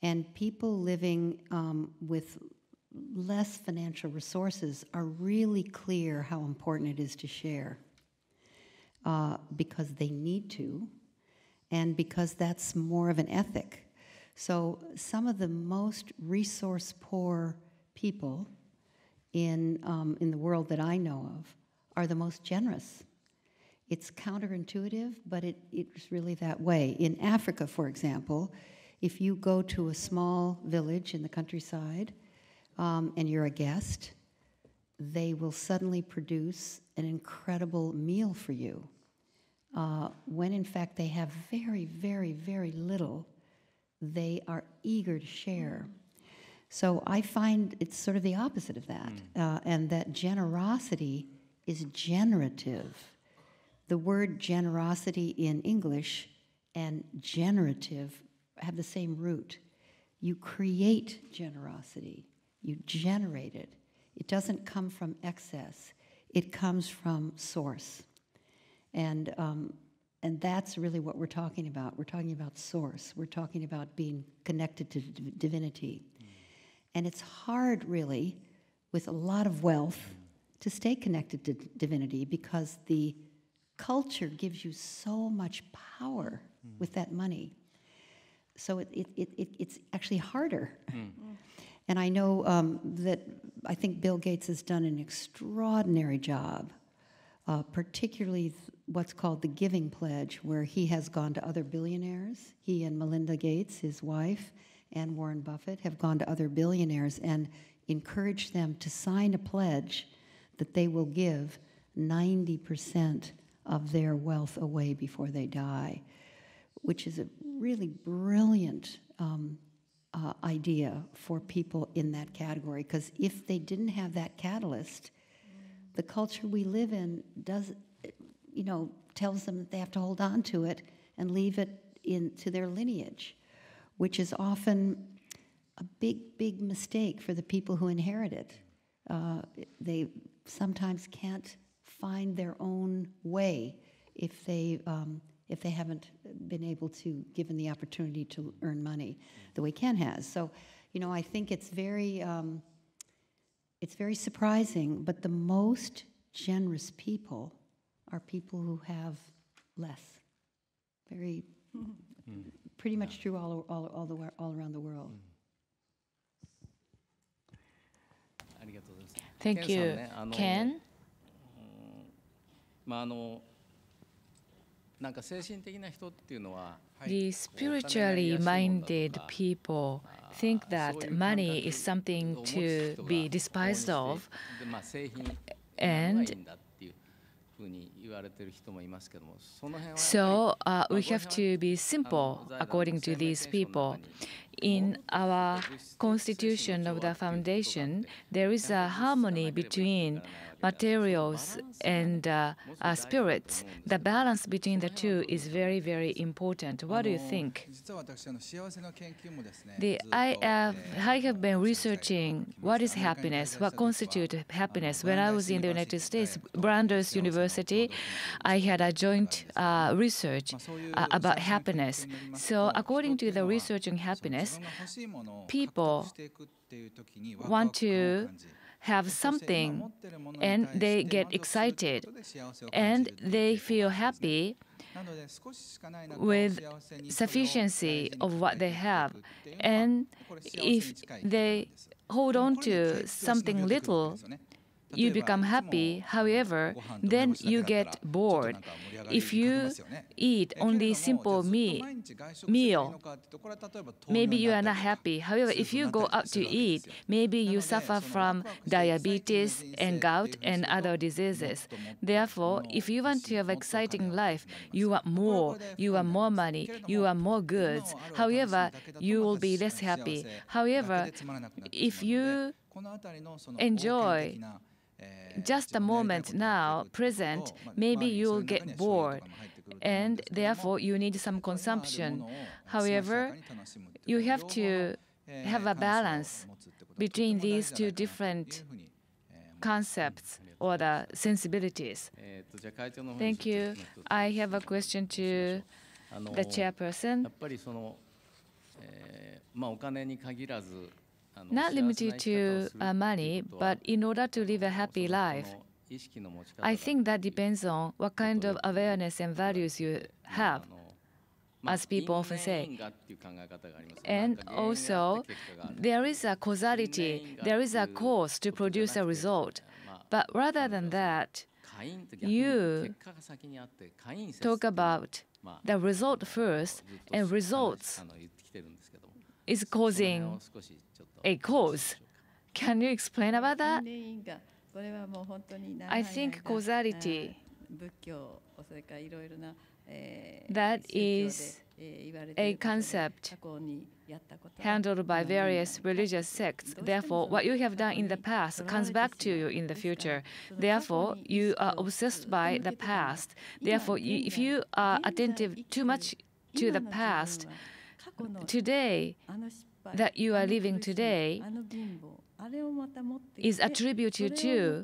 And people living um, with less financial resources are really clear how important it is to share, uh, because they need to, and because that's more of an ethic. So some of the most resource-poor people in, um, in the world that I know of are the most generous. It's counterintuitive, but it, it's really that way. In Africa, for example, if you go to a small village in the countryside um, and you're a guest, they will suddenly produce an incredible meal for you, uh, when in fact they have very, very, very little. They are eager to share. So I find it's sort of the opposite of that, uh, and that generosity is generative. The word generosity in English and generative have the same root. You create generosity. You generate it. It doesn't come from excess. It comes from source. And, um, and that's really what we're talking about. We're talking about source. We're talking about being connected to d divinity. Mm. And it's hard, really, with a lot of wealth, to stay connected to divinity, because the culture gives you so much power mm. with that money. So it, it, it, it, it's actually harder. Mm. And I know um, that I think Bill Gates has done an extraordinary job, uh, particularly th what's called the Giving Pledge, where he has gone to other billionaires. He and Melinda Gates, his wife, and Warren Buffett have gone to other billionaires and encouraged them to sign a pledge that they will give ninety percent of their wealth away before they die, which is a really brilliant um, Uh, idea for people in that category, because if they didn't have that catalyst, the culture we live in does, you know, tells them that they have to hold on to it and leave it in to their lineage, which is often a big, big mistake for the people who inherit it. Uh, they sometimes can't find their own way if they. Um, if they haven't been able to, given the opportunity to earn money the way Ken has. So, you know, I think it's very, um, it's very surprising, but the most generous people are people who have less. Very, mm-hmm. pretty much yeah. true all, all, all, the, all around the world. Thank you, Ken. The spiritually minded people think that money is something to be despised of, and so uh, we have to be simple according to these people. In our constitution of the foundation, there is a harmony between materials and uh, uh, spirits. The balance between the two is very, very important. What do you think? The, I, have, I have been researching what is happiness, what constitutes happiness. When I was in the United States, Brandeis University, I had a joint uh, research uh, about happiness. So according to the research on happiness, people want to have something, and they get excited, and they feel happy with sufficiency of what they have. And if they hold on to something little, you become happy. However, then you get bored. If you eat only simple me meal, maybe you are not happy. However, if you go out to eat, maybe you suffer from diabetes and gout and other diseases. Therefore, if you want to have an exciting life, you want more, you want more money, you want more goods. However, you will be less happy. However, if you enjoy just a moment now, present, maybe you'll get bored, and therefore you need some consumption. However, you have to have a balance between these two different concepts or the sensibilities. Thank you. I have a question to the chairperson. Not limited to uh, money, but in order to live a happy life, I think that depends on what kind of awareness and values you have, as people often say. And also, there is a causality, there is a cause to produce a result. But rather than that, you talk about the result first, and results is causing a cause. Can you explain about that? I think causality, that is a concept handled by various religious sects. Therefore, what you have done in the past comes back to you in the future. Therefore, you are obsessed by the past. Therefore, if you are attentive too much to the past, today that you are living today is attributed to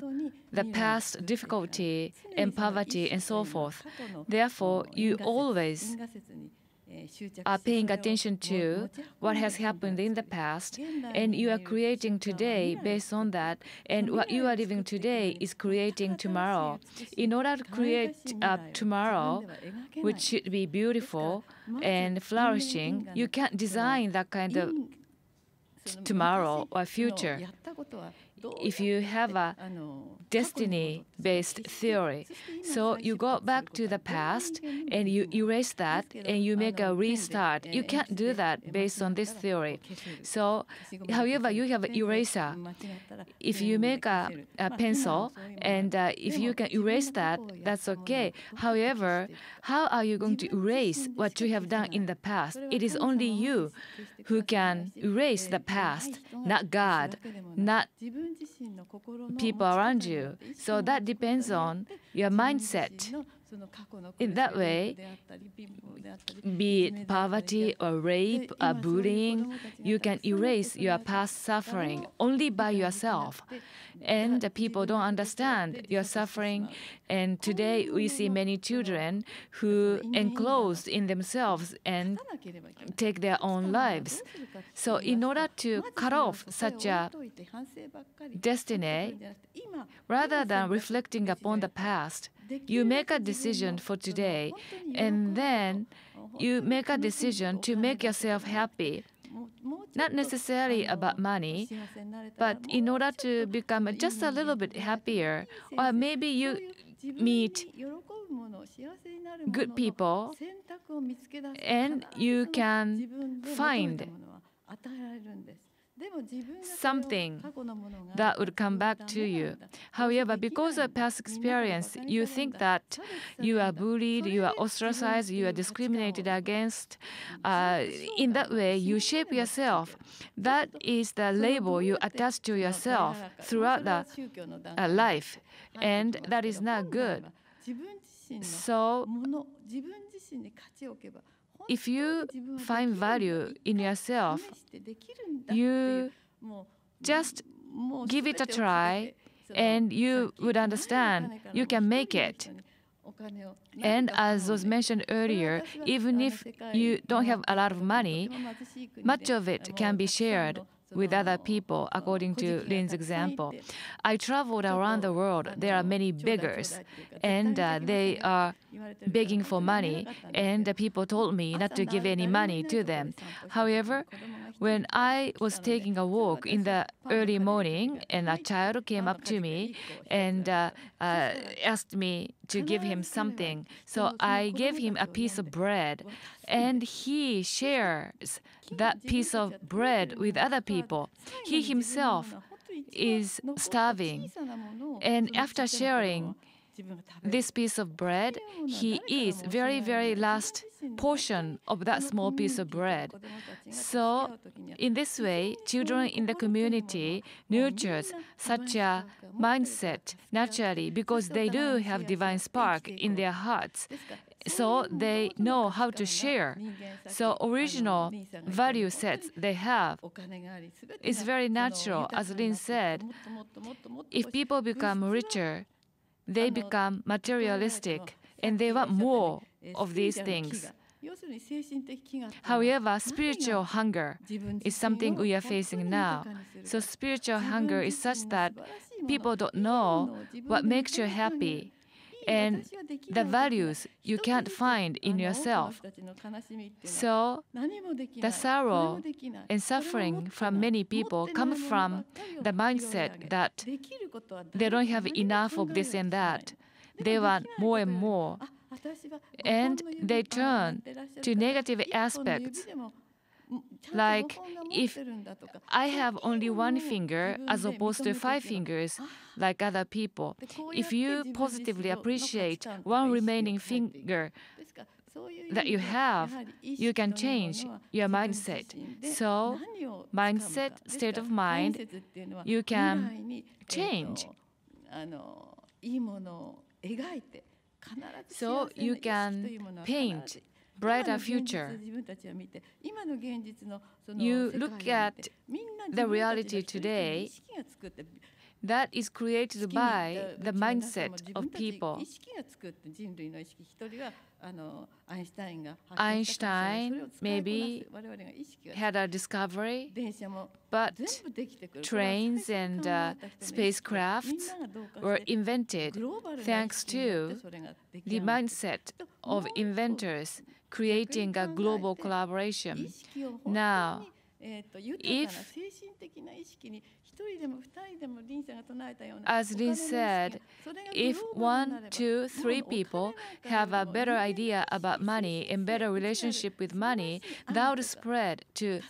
the past difficulty and poverty and so forth. Therefore, you always are paying attention to what has happened in the past, and you are creating today based on that, and what you are living today is creating tomorrow. In order to create uh, tomorrow, which should be beautiful and flourishing, you can't design that kind of tomorrow or future if you have a destiny-based theory. So you go back to the past and you erase that and you make a restart. You can't do that based on this theory. So, however, you have an eraser. If you make a, a pencil and uh, if you can erase that, that's okay. However, how are you going to erase what you have done in the past? It is only you who can erase the past, not God, not people around you. So that depends on your mindset. In that way, be it poverty or rape or bullying, you can erase your past suffering only by yourself. And the people don't understand your suffering. And today we see many children who enclosed in themselves and take their own lives. So in order to cut off such a destiny, rather than reflecting upon the past, you make a decision for today, and then you make a decision to make yourself happy. Not necessarily about money, but in order to become just a little bit happier, or maybe you meet good people, and you can find something that would come back to you. However, because of past experience, you think that you are bullied, you are ostracized, you are discriminated against. Uh, in that way, you shape yourself. That is the label you attach to yourself throughout the uh, life, and that is not good. So, if you find value in yourself, you just give it a try, and you would understand you can make it. And as was mentioned earlier, even if you don't have a lot of money, much of it can be shared with other people, according to Lynne's example. I traveled around the world. There are many beggars, and uh, they are begging for money, and the people told me not to give any money to them. However, when I was taking a walk in the early morning, and a child came up to me and uh, uh, asked me to give him something. So I gave him a piece of bread, and he shares that piece of bread with other people. He himself is starving, and after sharing this piece of bread, he eats very, very last portion of that small piece of bread. So in this way, children in the community nurtures such a mindset naturally because they do have divine spark in their hearts. So they know how to share. So original value sets they have is very natural. As Lynne said, if people become richer, they become materialistic, and they want more of these things. However, spiritual hunger is something we are facing now. So spiritual hunger is such that people don't know what makes you happy and the values you can't find in yourself. So the sorrow and suffering from many people come from the mindset that they don't have enough of this and that. They want more and more. And they turn to negative aspects. Like, if I have only one finger as opposed to five fingers, like other people, if you positively appreciate one remaining finger that you have, you can change your mindset. So, mindset, state of mind, you can change. So, you can paint brighter future. You look at the reality today that is created by the mindset of people. Einstein maybe had a discovery, but trains and uh, spacecrafts were invented thanks to the mindset of inventors creating a global collaboration. Now, if, as Lynne said, if one, two, three people have a better idea about money and better relationship with money, that would spread to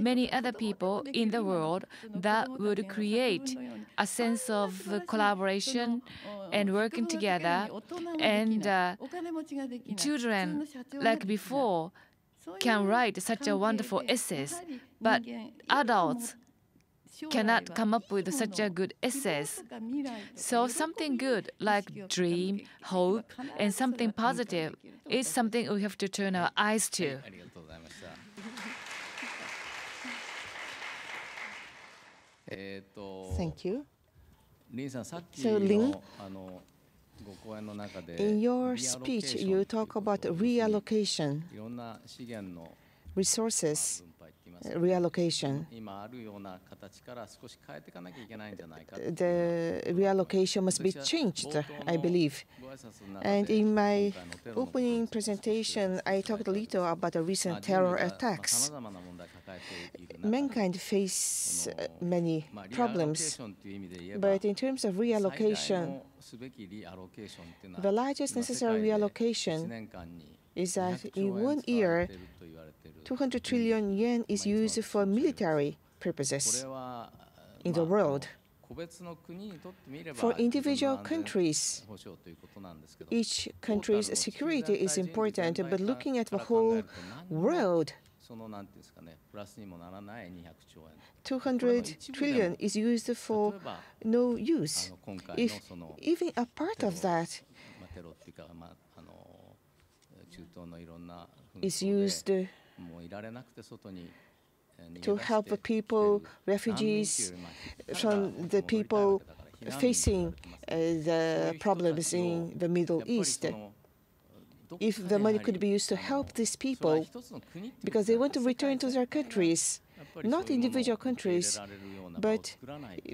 many other people in the world. That would create a sense of collaboration and working together, and uh, children, like before, can write such a wonderful essays, but adults cannot come up with such a good essays. So something good like dream, hope, and something positive is something we have to turn our eyes to. Thank you. So, Lynne, in your speech, you talk about reallocation, resources reallocation. The reallocation must be changed, I believe. And in my opening presentation, I talked a little about the recent terror attacks. Mankind faces many problems, but in terms of reallocation, the largest necessary reallocation is that in one year, two hundred trillion yen is used for military purposes in the world. For individual countries, each country's security is important, but looking at the whole world, two hundred trillion is used for no use. If even a part of that is used to help people, refugees, from the people facing uh, the problems in the Middle East. If the money could be used to help these people, because they want to return to their countries, not individual countries, but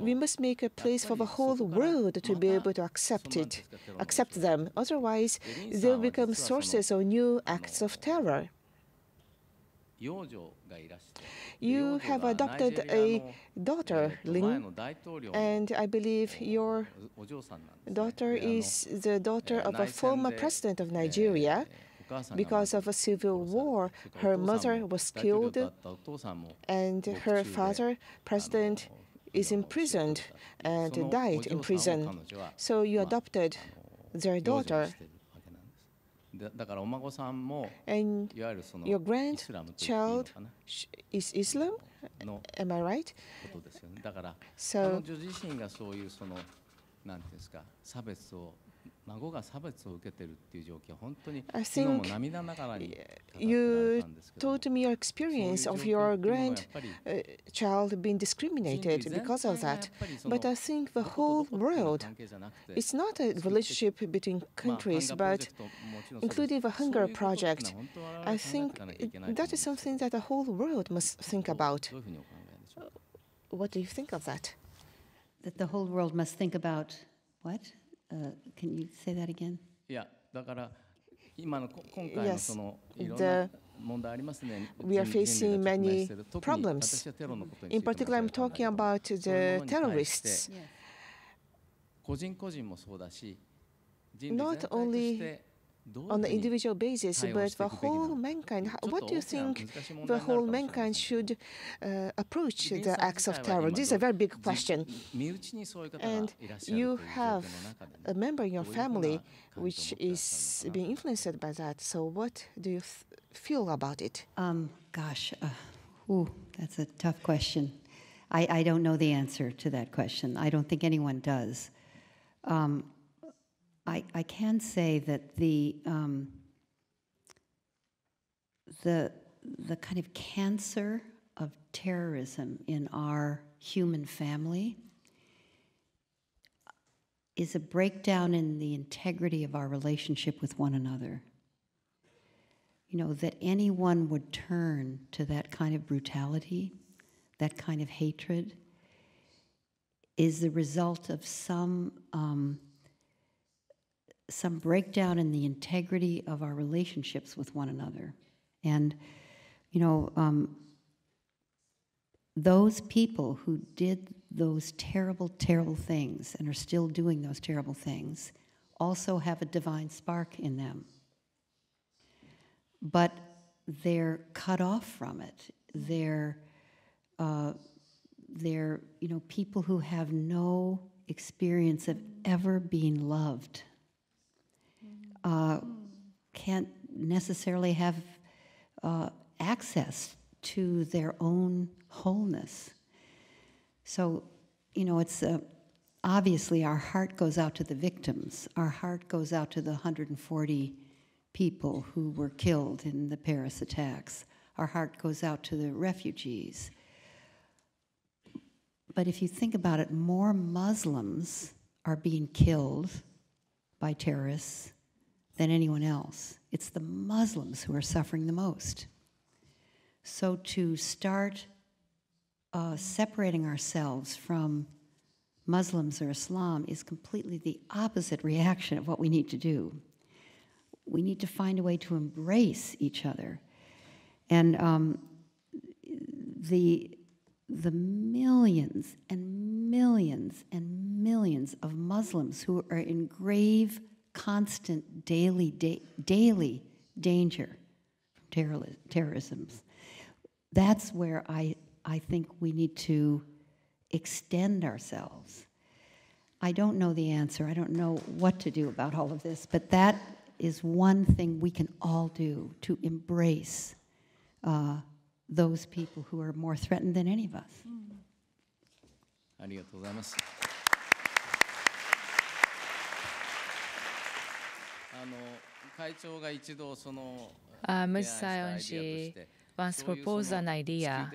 we must make a place for the whole world to be able to accept it, accept them. Otherwise, they'll become sources of new acts of terror. You have adopted a daughter, Lynne, and I believe your daughter is the daughter of a former president of Nigeria. Because of a civil war, her mother was killed, and her father, president, is imprisoned and died in prison. So you adopted their daughter. And your grandchild is Islam, am I right? So, I think you told me your experience of your grandchild uh, being discriminated because of that. But I think the whole world, it's not a relationship between countries, but including the Hunger Project, I think that is something that the whole world must think about. What do you think of that? That the whole world must think about what? Uh, can you say that again? Yeah. Yes, the, we are facing many problems. In particular, I'm talking about the terrorists. Yes. Not only on an individual basis, but the whole mankind. What do you think the whole mankind should uh, approach the acts of terror? This is a very big question. And you have a member in your family which is being influenced by that. So what do you feel about it? Um, gosh, uh, ooh, that's a tough question. I, I don't know the answer to that question. I don't think anyone does. Um, I, I can say that the um, the, the kind of cancer of terrorism in our human family is a breakdown in the integrity of our relationship with one another. You know, that anyone would turn to that kind of brutality, that kind of hatred, is the result of some, um, some breakdown in the integrity of our relationships with one another. And, you know, um, those people who did those terrible, terrible things and are still doing those terrible things also have a divine spark in them. But they're cut off from it. They're, uh, they're, you know, people who have no experience of ever being loved. Uh, can't necessarily have uh, access to their own wholeness. So, you know, it's uh, obviously our heart goes out to the victims. Our heart goes out to the one hundred forty people who were killed in the Paris attacks. Our heart goes out to the refugees. But if you think about it, more Muslims are being killed by terrorists than anyone else. It's the Muslims who are suffering the most. So to start uh, separating ourselves from Muslims or Islam is completely the opposite reaction of what we need to do. We need to find a way to embrace each other. And um, the, the millions and millions and millions of Muslims who are in grave, constant, daily, da daily danger from terror terrorism, that's where I, I think we need to extend ourselves. I don't know the answer. I don't know what to do about all of this, but that is one thing we can all do to embrace uh, those people who are more threatened than any of us. Mm. Uh, Miz Saionji once proposed an idea,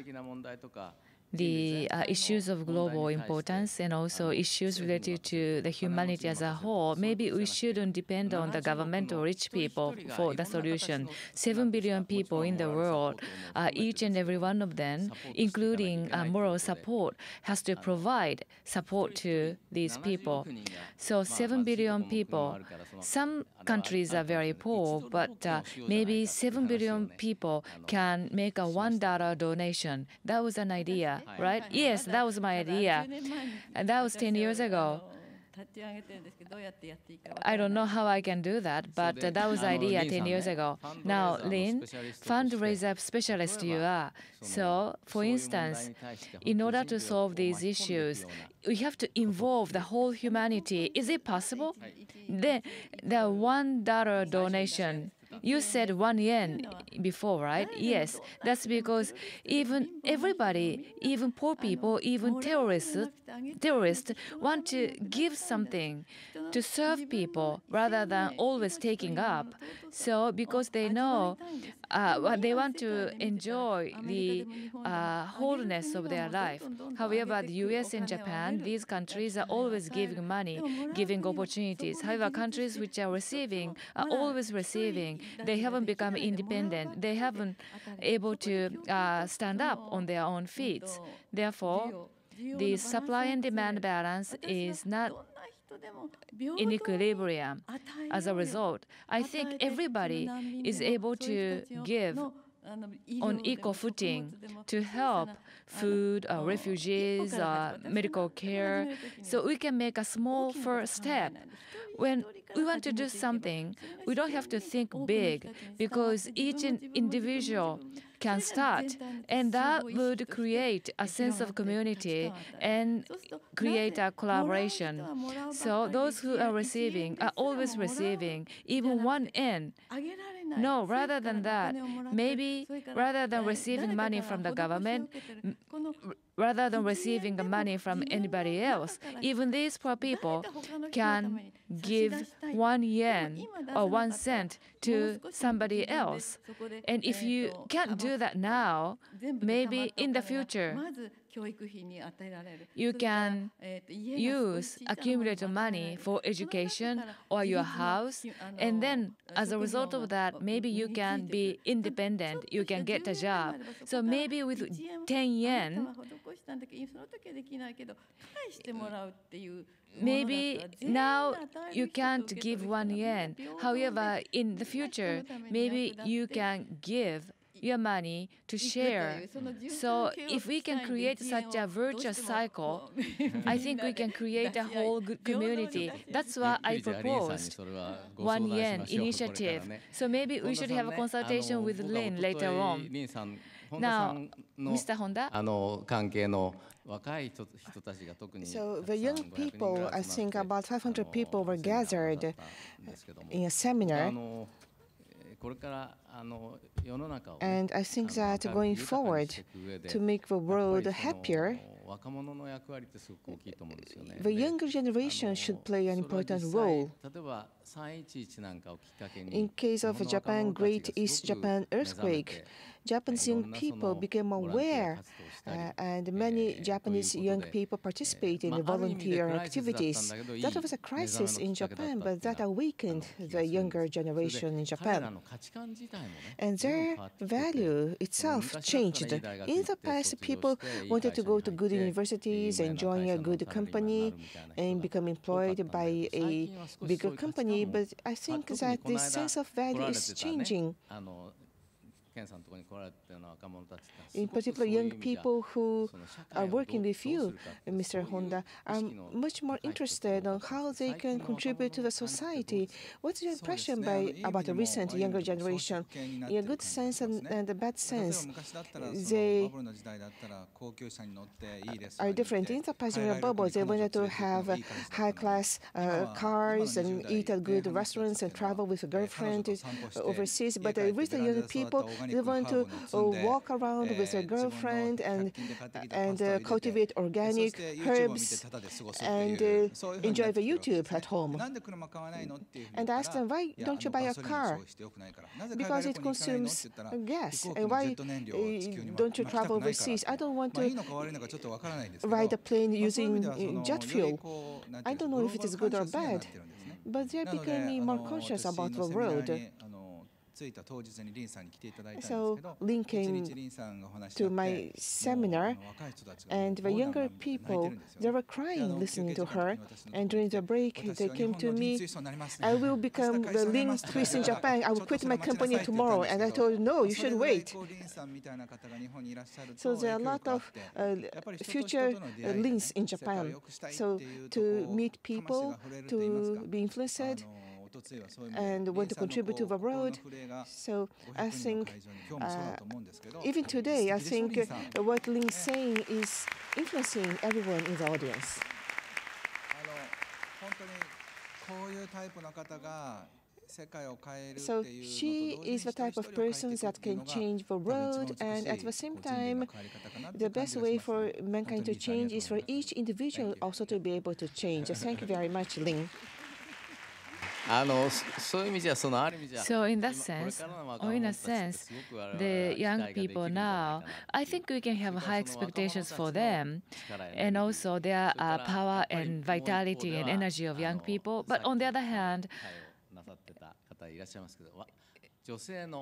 the uh, issues of global importance and also issues related to the humanity as a whole. Maybe we shouldn't depend on the government or rich people for the solution. Seven billion people in the world, uh, each and every one of them, including uh, moral support, has to provide support to these people. So seven billion people, some countries are very poor, but uh, maybe seven billion people can make a one dollar donation. That was an idea. Right? Yes, that was my idea. And that was ten years ago. I don't know how I can do that, but uh, that was the idea ten years ago. Now, Lynne, fundraiser specialist you are. So, for instance, in order to solve these issues, we have to involve the whole humanity. Is it possible? The, the one dollar donation. You said one yen before, right? Yes, that's because even everybody, even poor people, even terrorists, terrorists want to give something to serve people rather than always taking up. So because they know uh, they want to enjoy the uh, wholeness of their life. However, the U S and Japan, these countries are always giving money, giving opportunities. However, countries which are receiving are always receiving. They haven't become independent. They haven't able to uh, stand up on their own feet. Therefore, the supply and demand balance is not in equilibrium. As a result, I think everybody is able to give on equal footing to help food, uh, refugees, uh, medical care, so we can make a small first step. When we want to do something, we don't have to think big, because each individual can start, and that would create a sense of community and create a collaboration. So those who are receiving are always receiving, even one yen. No, rather than that, maybe rather than receiving money from the government, rather than receiving money from anybody else. Even these poor people can give one yen or one cent to somebody else. And if you can't do that now, maybe in the future, you can use accumulated money for education or your house, and then as a result of that, maybe you can be independent, you can get a job. So maybe with ten yen, maybe now you can't give one yen. However, in the future, maybe you can give your money to share. So if we can create such a virtuous cycle, I think we can create a whole good community. That's why I proposed one yen initiative. So maybe we should have a consultation with Lynne later on. Now, Mister Honda? So the young people, I think about five hundred people were gathered in a seminar. And I think that going forward, to make the world happier, the younger generation should play an important role. In case of Japan Great East Japan earthquake, Japanese young people became aware, uh, and many Japanese young people participated in volunteer activities. That was a crisis in Japan, but that awakened the younger generation in Japan. And their value itself changed. In the past, people wanted to go to good universities and join a good company and become employed by a bigger company, but I think that this sense of value is changing. In particular, young people who are working with you, Mister Honda, are much more interested on how they can contribute to the society. What's your impression by, about the recent younger generation? In a good sense and, and a bad sense, they are different. In the past, in a bubble, they wanted to have uh, high-class uh, cars and eat at good restaurants and travel with a girlfriend overseas. But uh, with the young people, they want to uh, walk around with their girlfriend and, and uh, cultivate organic herbs and uh, enjoy the YouTube at home. And I asked them, why don't you buy a car? Because it consumes gas. And why uh, don't you travel overseas? I don't want to ride a plane using jet fuel. I don't know if it is good or bad, but they're becoming more conscious about the world. So Lynne came to my seminar, and the younger people, they were crying listening to her, and during the break they came to me, I will become the Lynne Twist in Japan, I will quit my company tomorrow, and I told, no, you should wait. So there are a lot of uh, future uh, Lynnes in Japan, so to meet people, to be influenced, and want to contribute to the world. So I think, uh, even today, I think uh, what Lynne's saying is influencing everyone in the audience. So she is the type of person that can change the world, and at the same time, the best way for mankind to change is for each individual also to be able to change. Thank you very much, Lynne. So in that sense, or in a sense, the young people now, I think we can have high expectations for them, and also their uh, power and vitality and energy of young people. But on the other hand,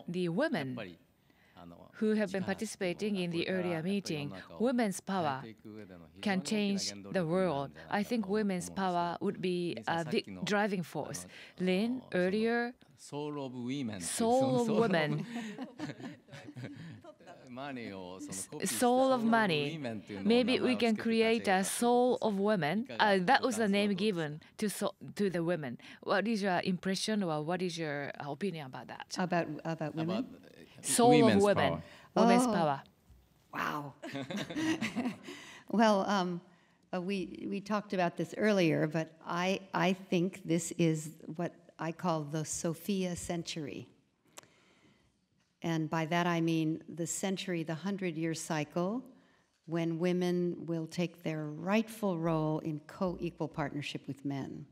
the women who have been participating in the earlier meeting, women's power can change the world. I think women's power would be a big driving force. Lynne, earlier, soul of women. Soul of women. Soul of money. Maybe we can create a soul of women. Uh, that was the name given to so, to the women. What is your impression, or what is your opinion about that? About about women. About soul women's of women, power. Women's oh. power. Wow. Well, um, uh, we we talked about this earlier, but I I think this is what I call the Sophia Century, and by that I mean the century, the hundred-year cycle when women will take their rightful role in co-equal partnership with men.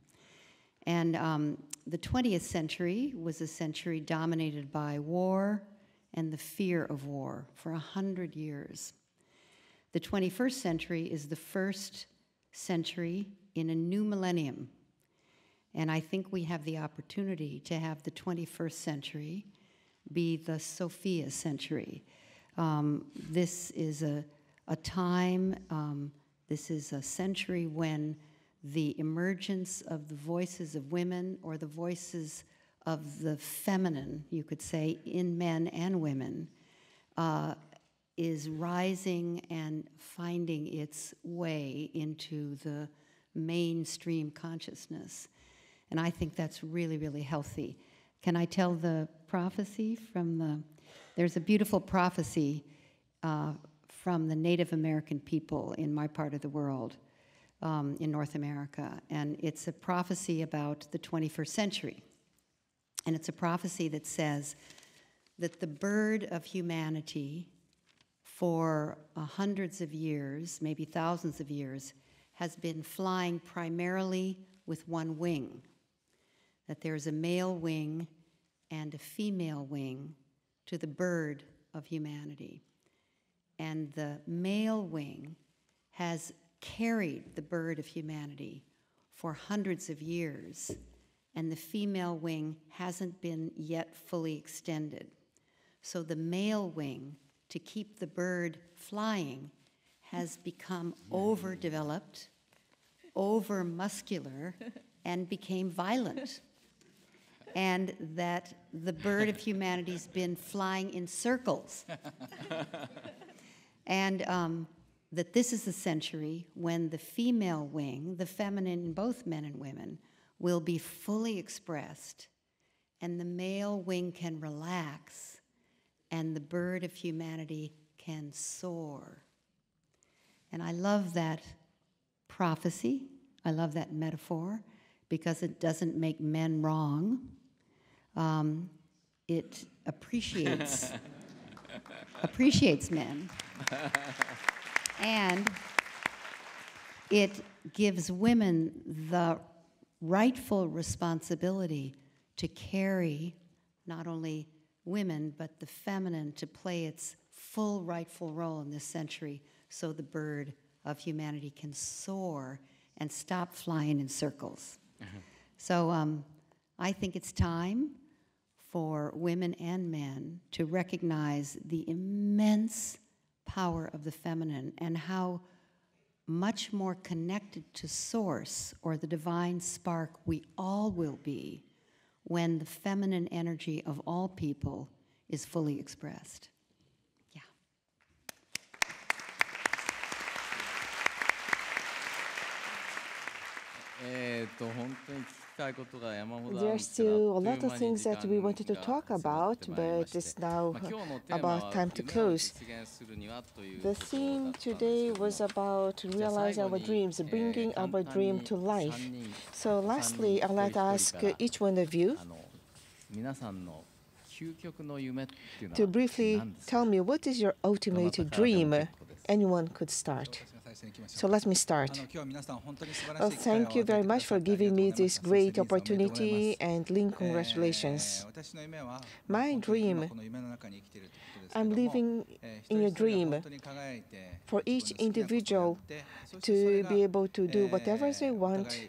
And um, the twentieth century was a century dominated by war and the fear of war for one hundred years. The twenty-first century is the first century in a new millennium. And I think we have the opportunity to have the twenty-first century be the Sophia century. Um, this is a, a time, um, this is a century when the emergence of the voices of women, or the voices of the feminine, you could say, in men and women, uh, is rising and finding its way into the mainstream consciousness. And I think that's really, really healthy. Can I tell the prophecy from the... There's a beautiful prophecy uh, from the Native American people in my part of the world, um, in North America. And it's a prophecy about the twenty-first century. And it's a prophecy that says that the bird of humanity for uh, hundreds of years, maybe thousands of years, has been flying primarily with one wing. That there's a male wing and a female wing to the bird of humanity. And the male wing has carried the bird of humanity for hundreds of years, and the female wing hasn't been yet fully extended. So the male wing, to keep the bird flying, has become overdeveloped, over-muscular, and became violent. And that the bird of humanity's been flying in circles. And um, that this is the century when the female wing, the feminine in both men and women, will be fully expressed, and the male wing can relax, and the bird of humanity can soar. And I love that prophecy. I love that metaphor, because it doesn't make men wrong. Um, it appreciates, appreciates men. And it gives women the rightful responsibility to carry not only women, but the feminine, to play its full rightful role in this century, so the bird of humanity can soar and stop flying in circles. Mm-hmm. So um, I think it's time for women and men to recognize the immense power of the feminine and how much more connected to source, or the divine spark, we all will be when the feminine energy of all people is fully expressed. There's still a lot of things that we wanted to talk about, but it's now about time to close. The theme today was about realize our dreams, bringing our dream to life. So lastly, I'd like to ask each one of you to briefly tell me, what is your ultimate dream? Anyone could start. So let me start. Oh, thank you very much for giving me this great opportunity, and Lynne, congratulations. My dream, I'm living in a dream for each individual to be able to do whatever they want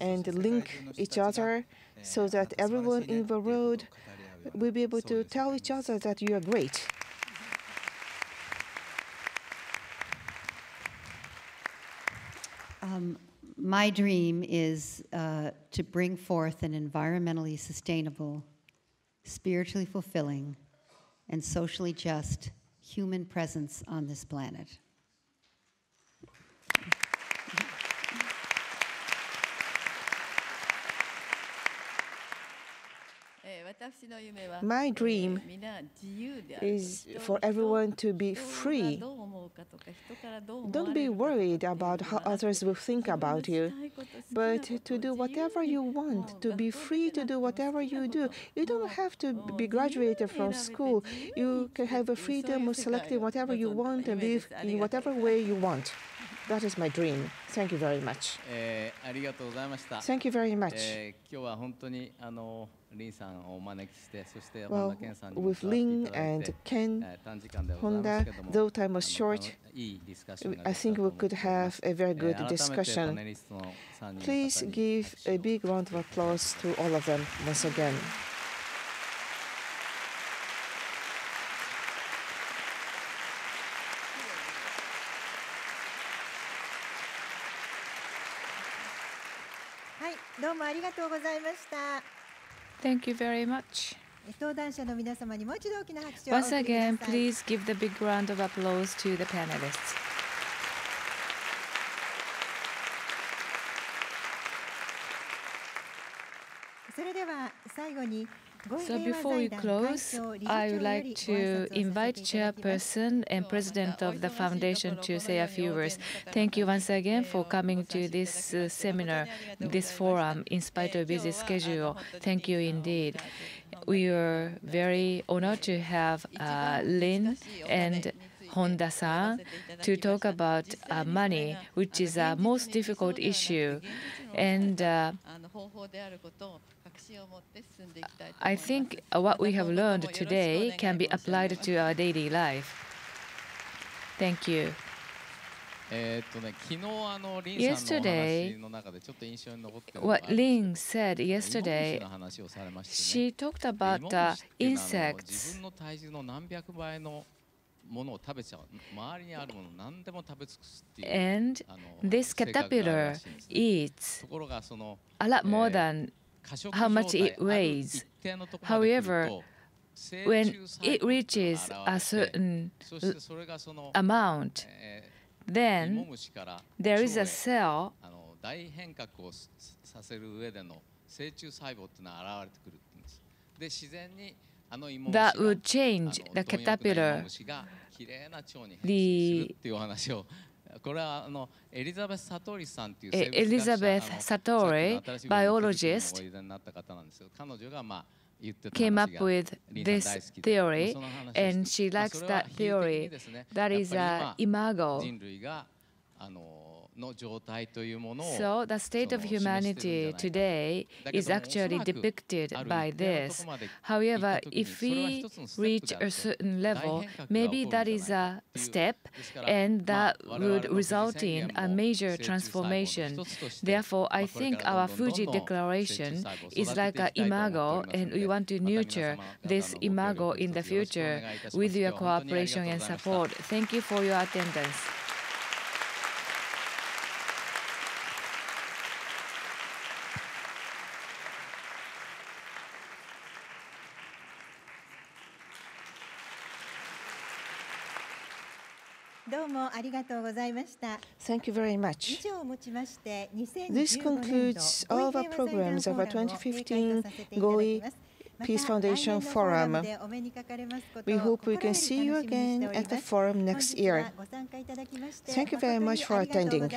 and link each other, so that everyone in the world will be able to tell each other that you are great. Um, my dream is uh, to bring forth an environmentally sustainable, spiritually fulfilling, and socially just human presence on this planet. My dream is for everyone to be free Don't be worried about how others will think about you, but to do whatever you want, to be free to do whatever you do. You don't have to be graduated from school. You can have a freedom of selecting whatever you want and live in whatever way you want. That is my dream. Thank you very much. Thank you very much. Well, with Lynne and Ken Honda, though time was short, I think we could have a very good discussion. Please give a big round of applause to all of them once again. Thank you very much. Once again, please give the big round of applause to the panelists. So before we close, I would like to invite Chairperson and President of the Foundation to say a few words. Thank you once again for coming to this uh, seminar, this forum, in spite of busy schedule. Thank you indeed. We are very honored to have uh, Lynne and Honda-san to talk about uh, money, which is a most difficult issue. And uh, I think what we have learned today can be applied to our daily life. Thank you. Yesterday, what Lynne said yesterday, she talked about uh, insects. And this caterpillar eats a lot more than how much it weighs. However, when it reaches a certain amount, then there is a cell that would change the caterpillar. The Elizabeth Satori, biologist, came up with this theory, and she likes that theory. That is uh, imago. So the state of humanity today is actually depicted by this. However, if we reach a certain level, maybe that is a step, and that would result in a major transformation. Therefore, I think our Fuji Declaration is like an imago, and we want to nurture this imago in the future with your cooperation and support. Thank you for your attendance. Thank you very much. This concludes all of our programs of our twenty fifteen Goi Peace Foundation Forum. We hope we can see you again at the forum next year. Thank you very much for attending.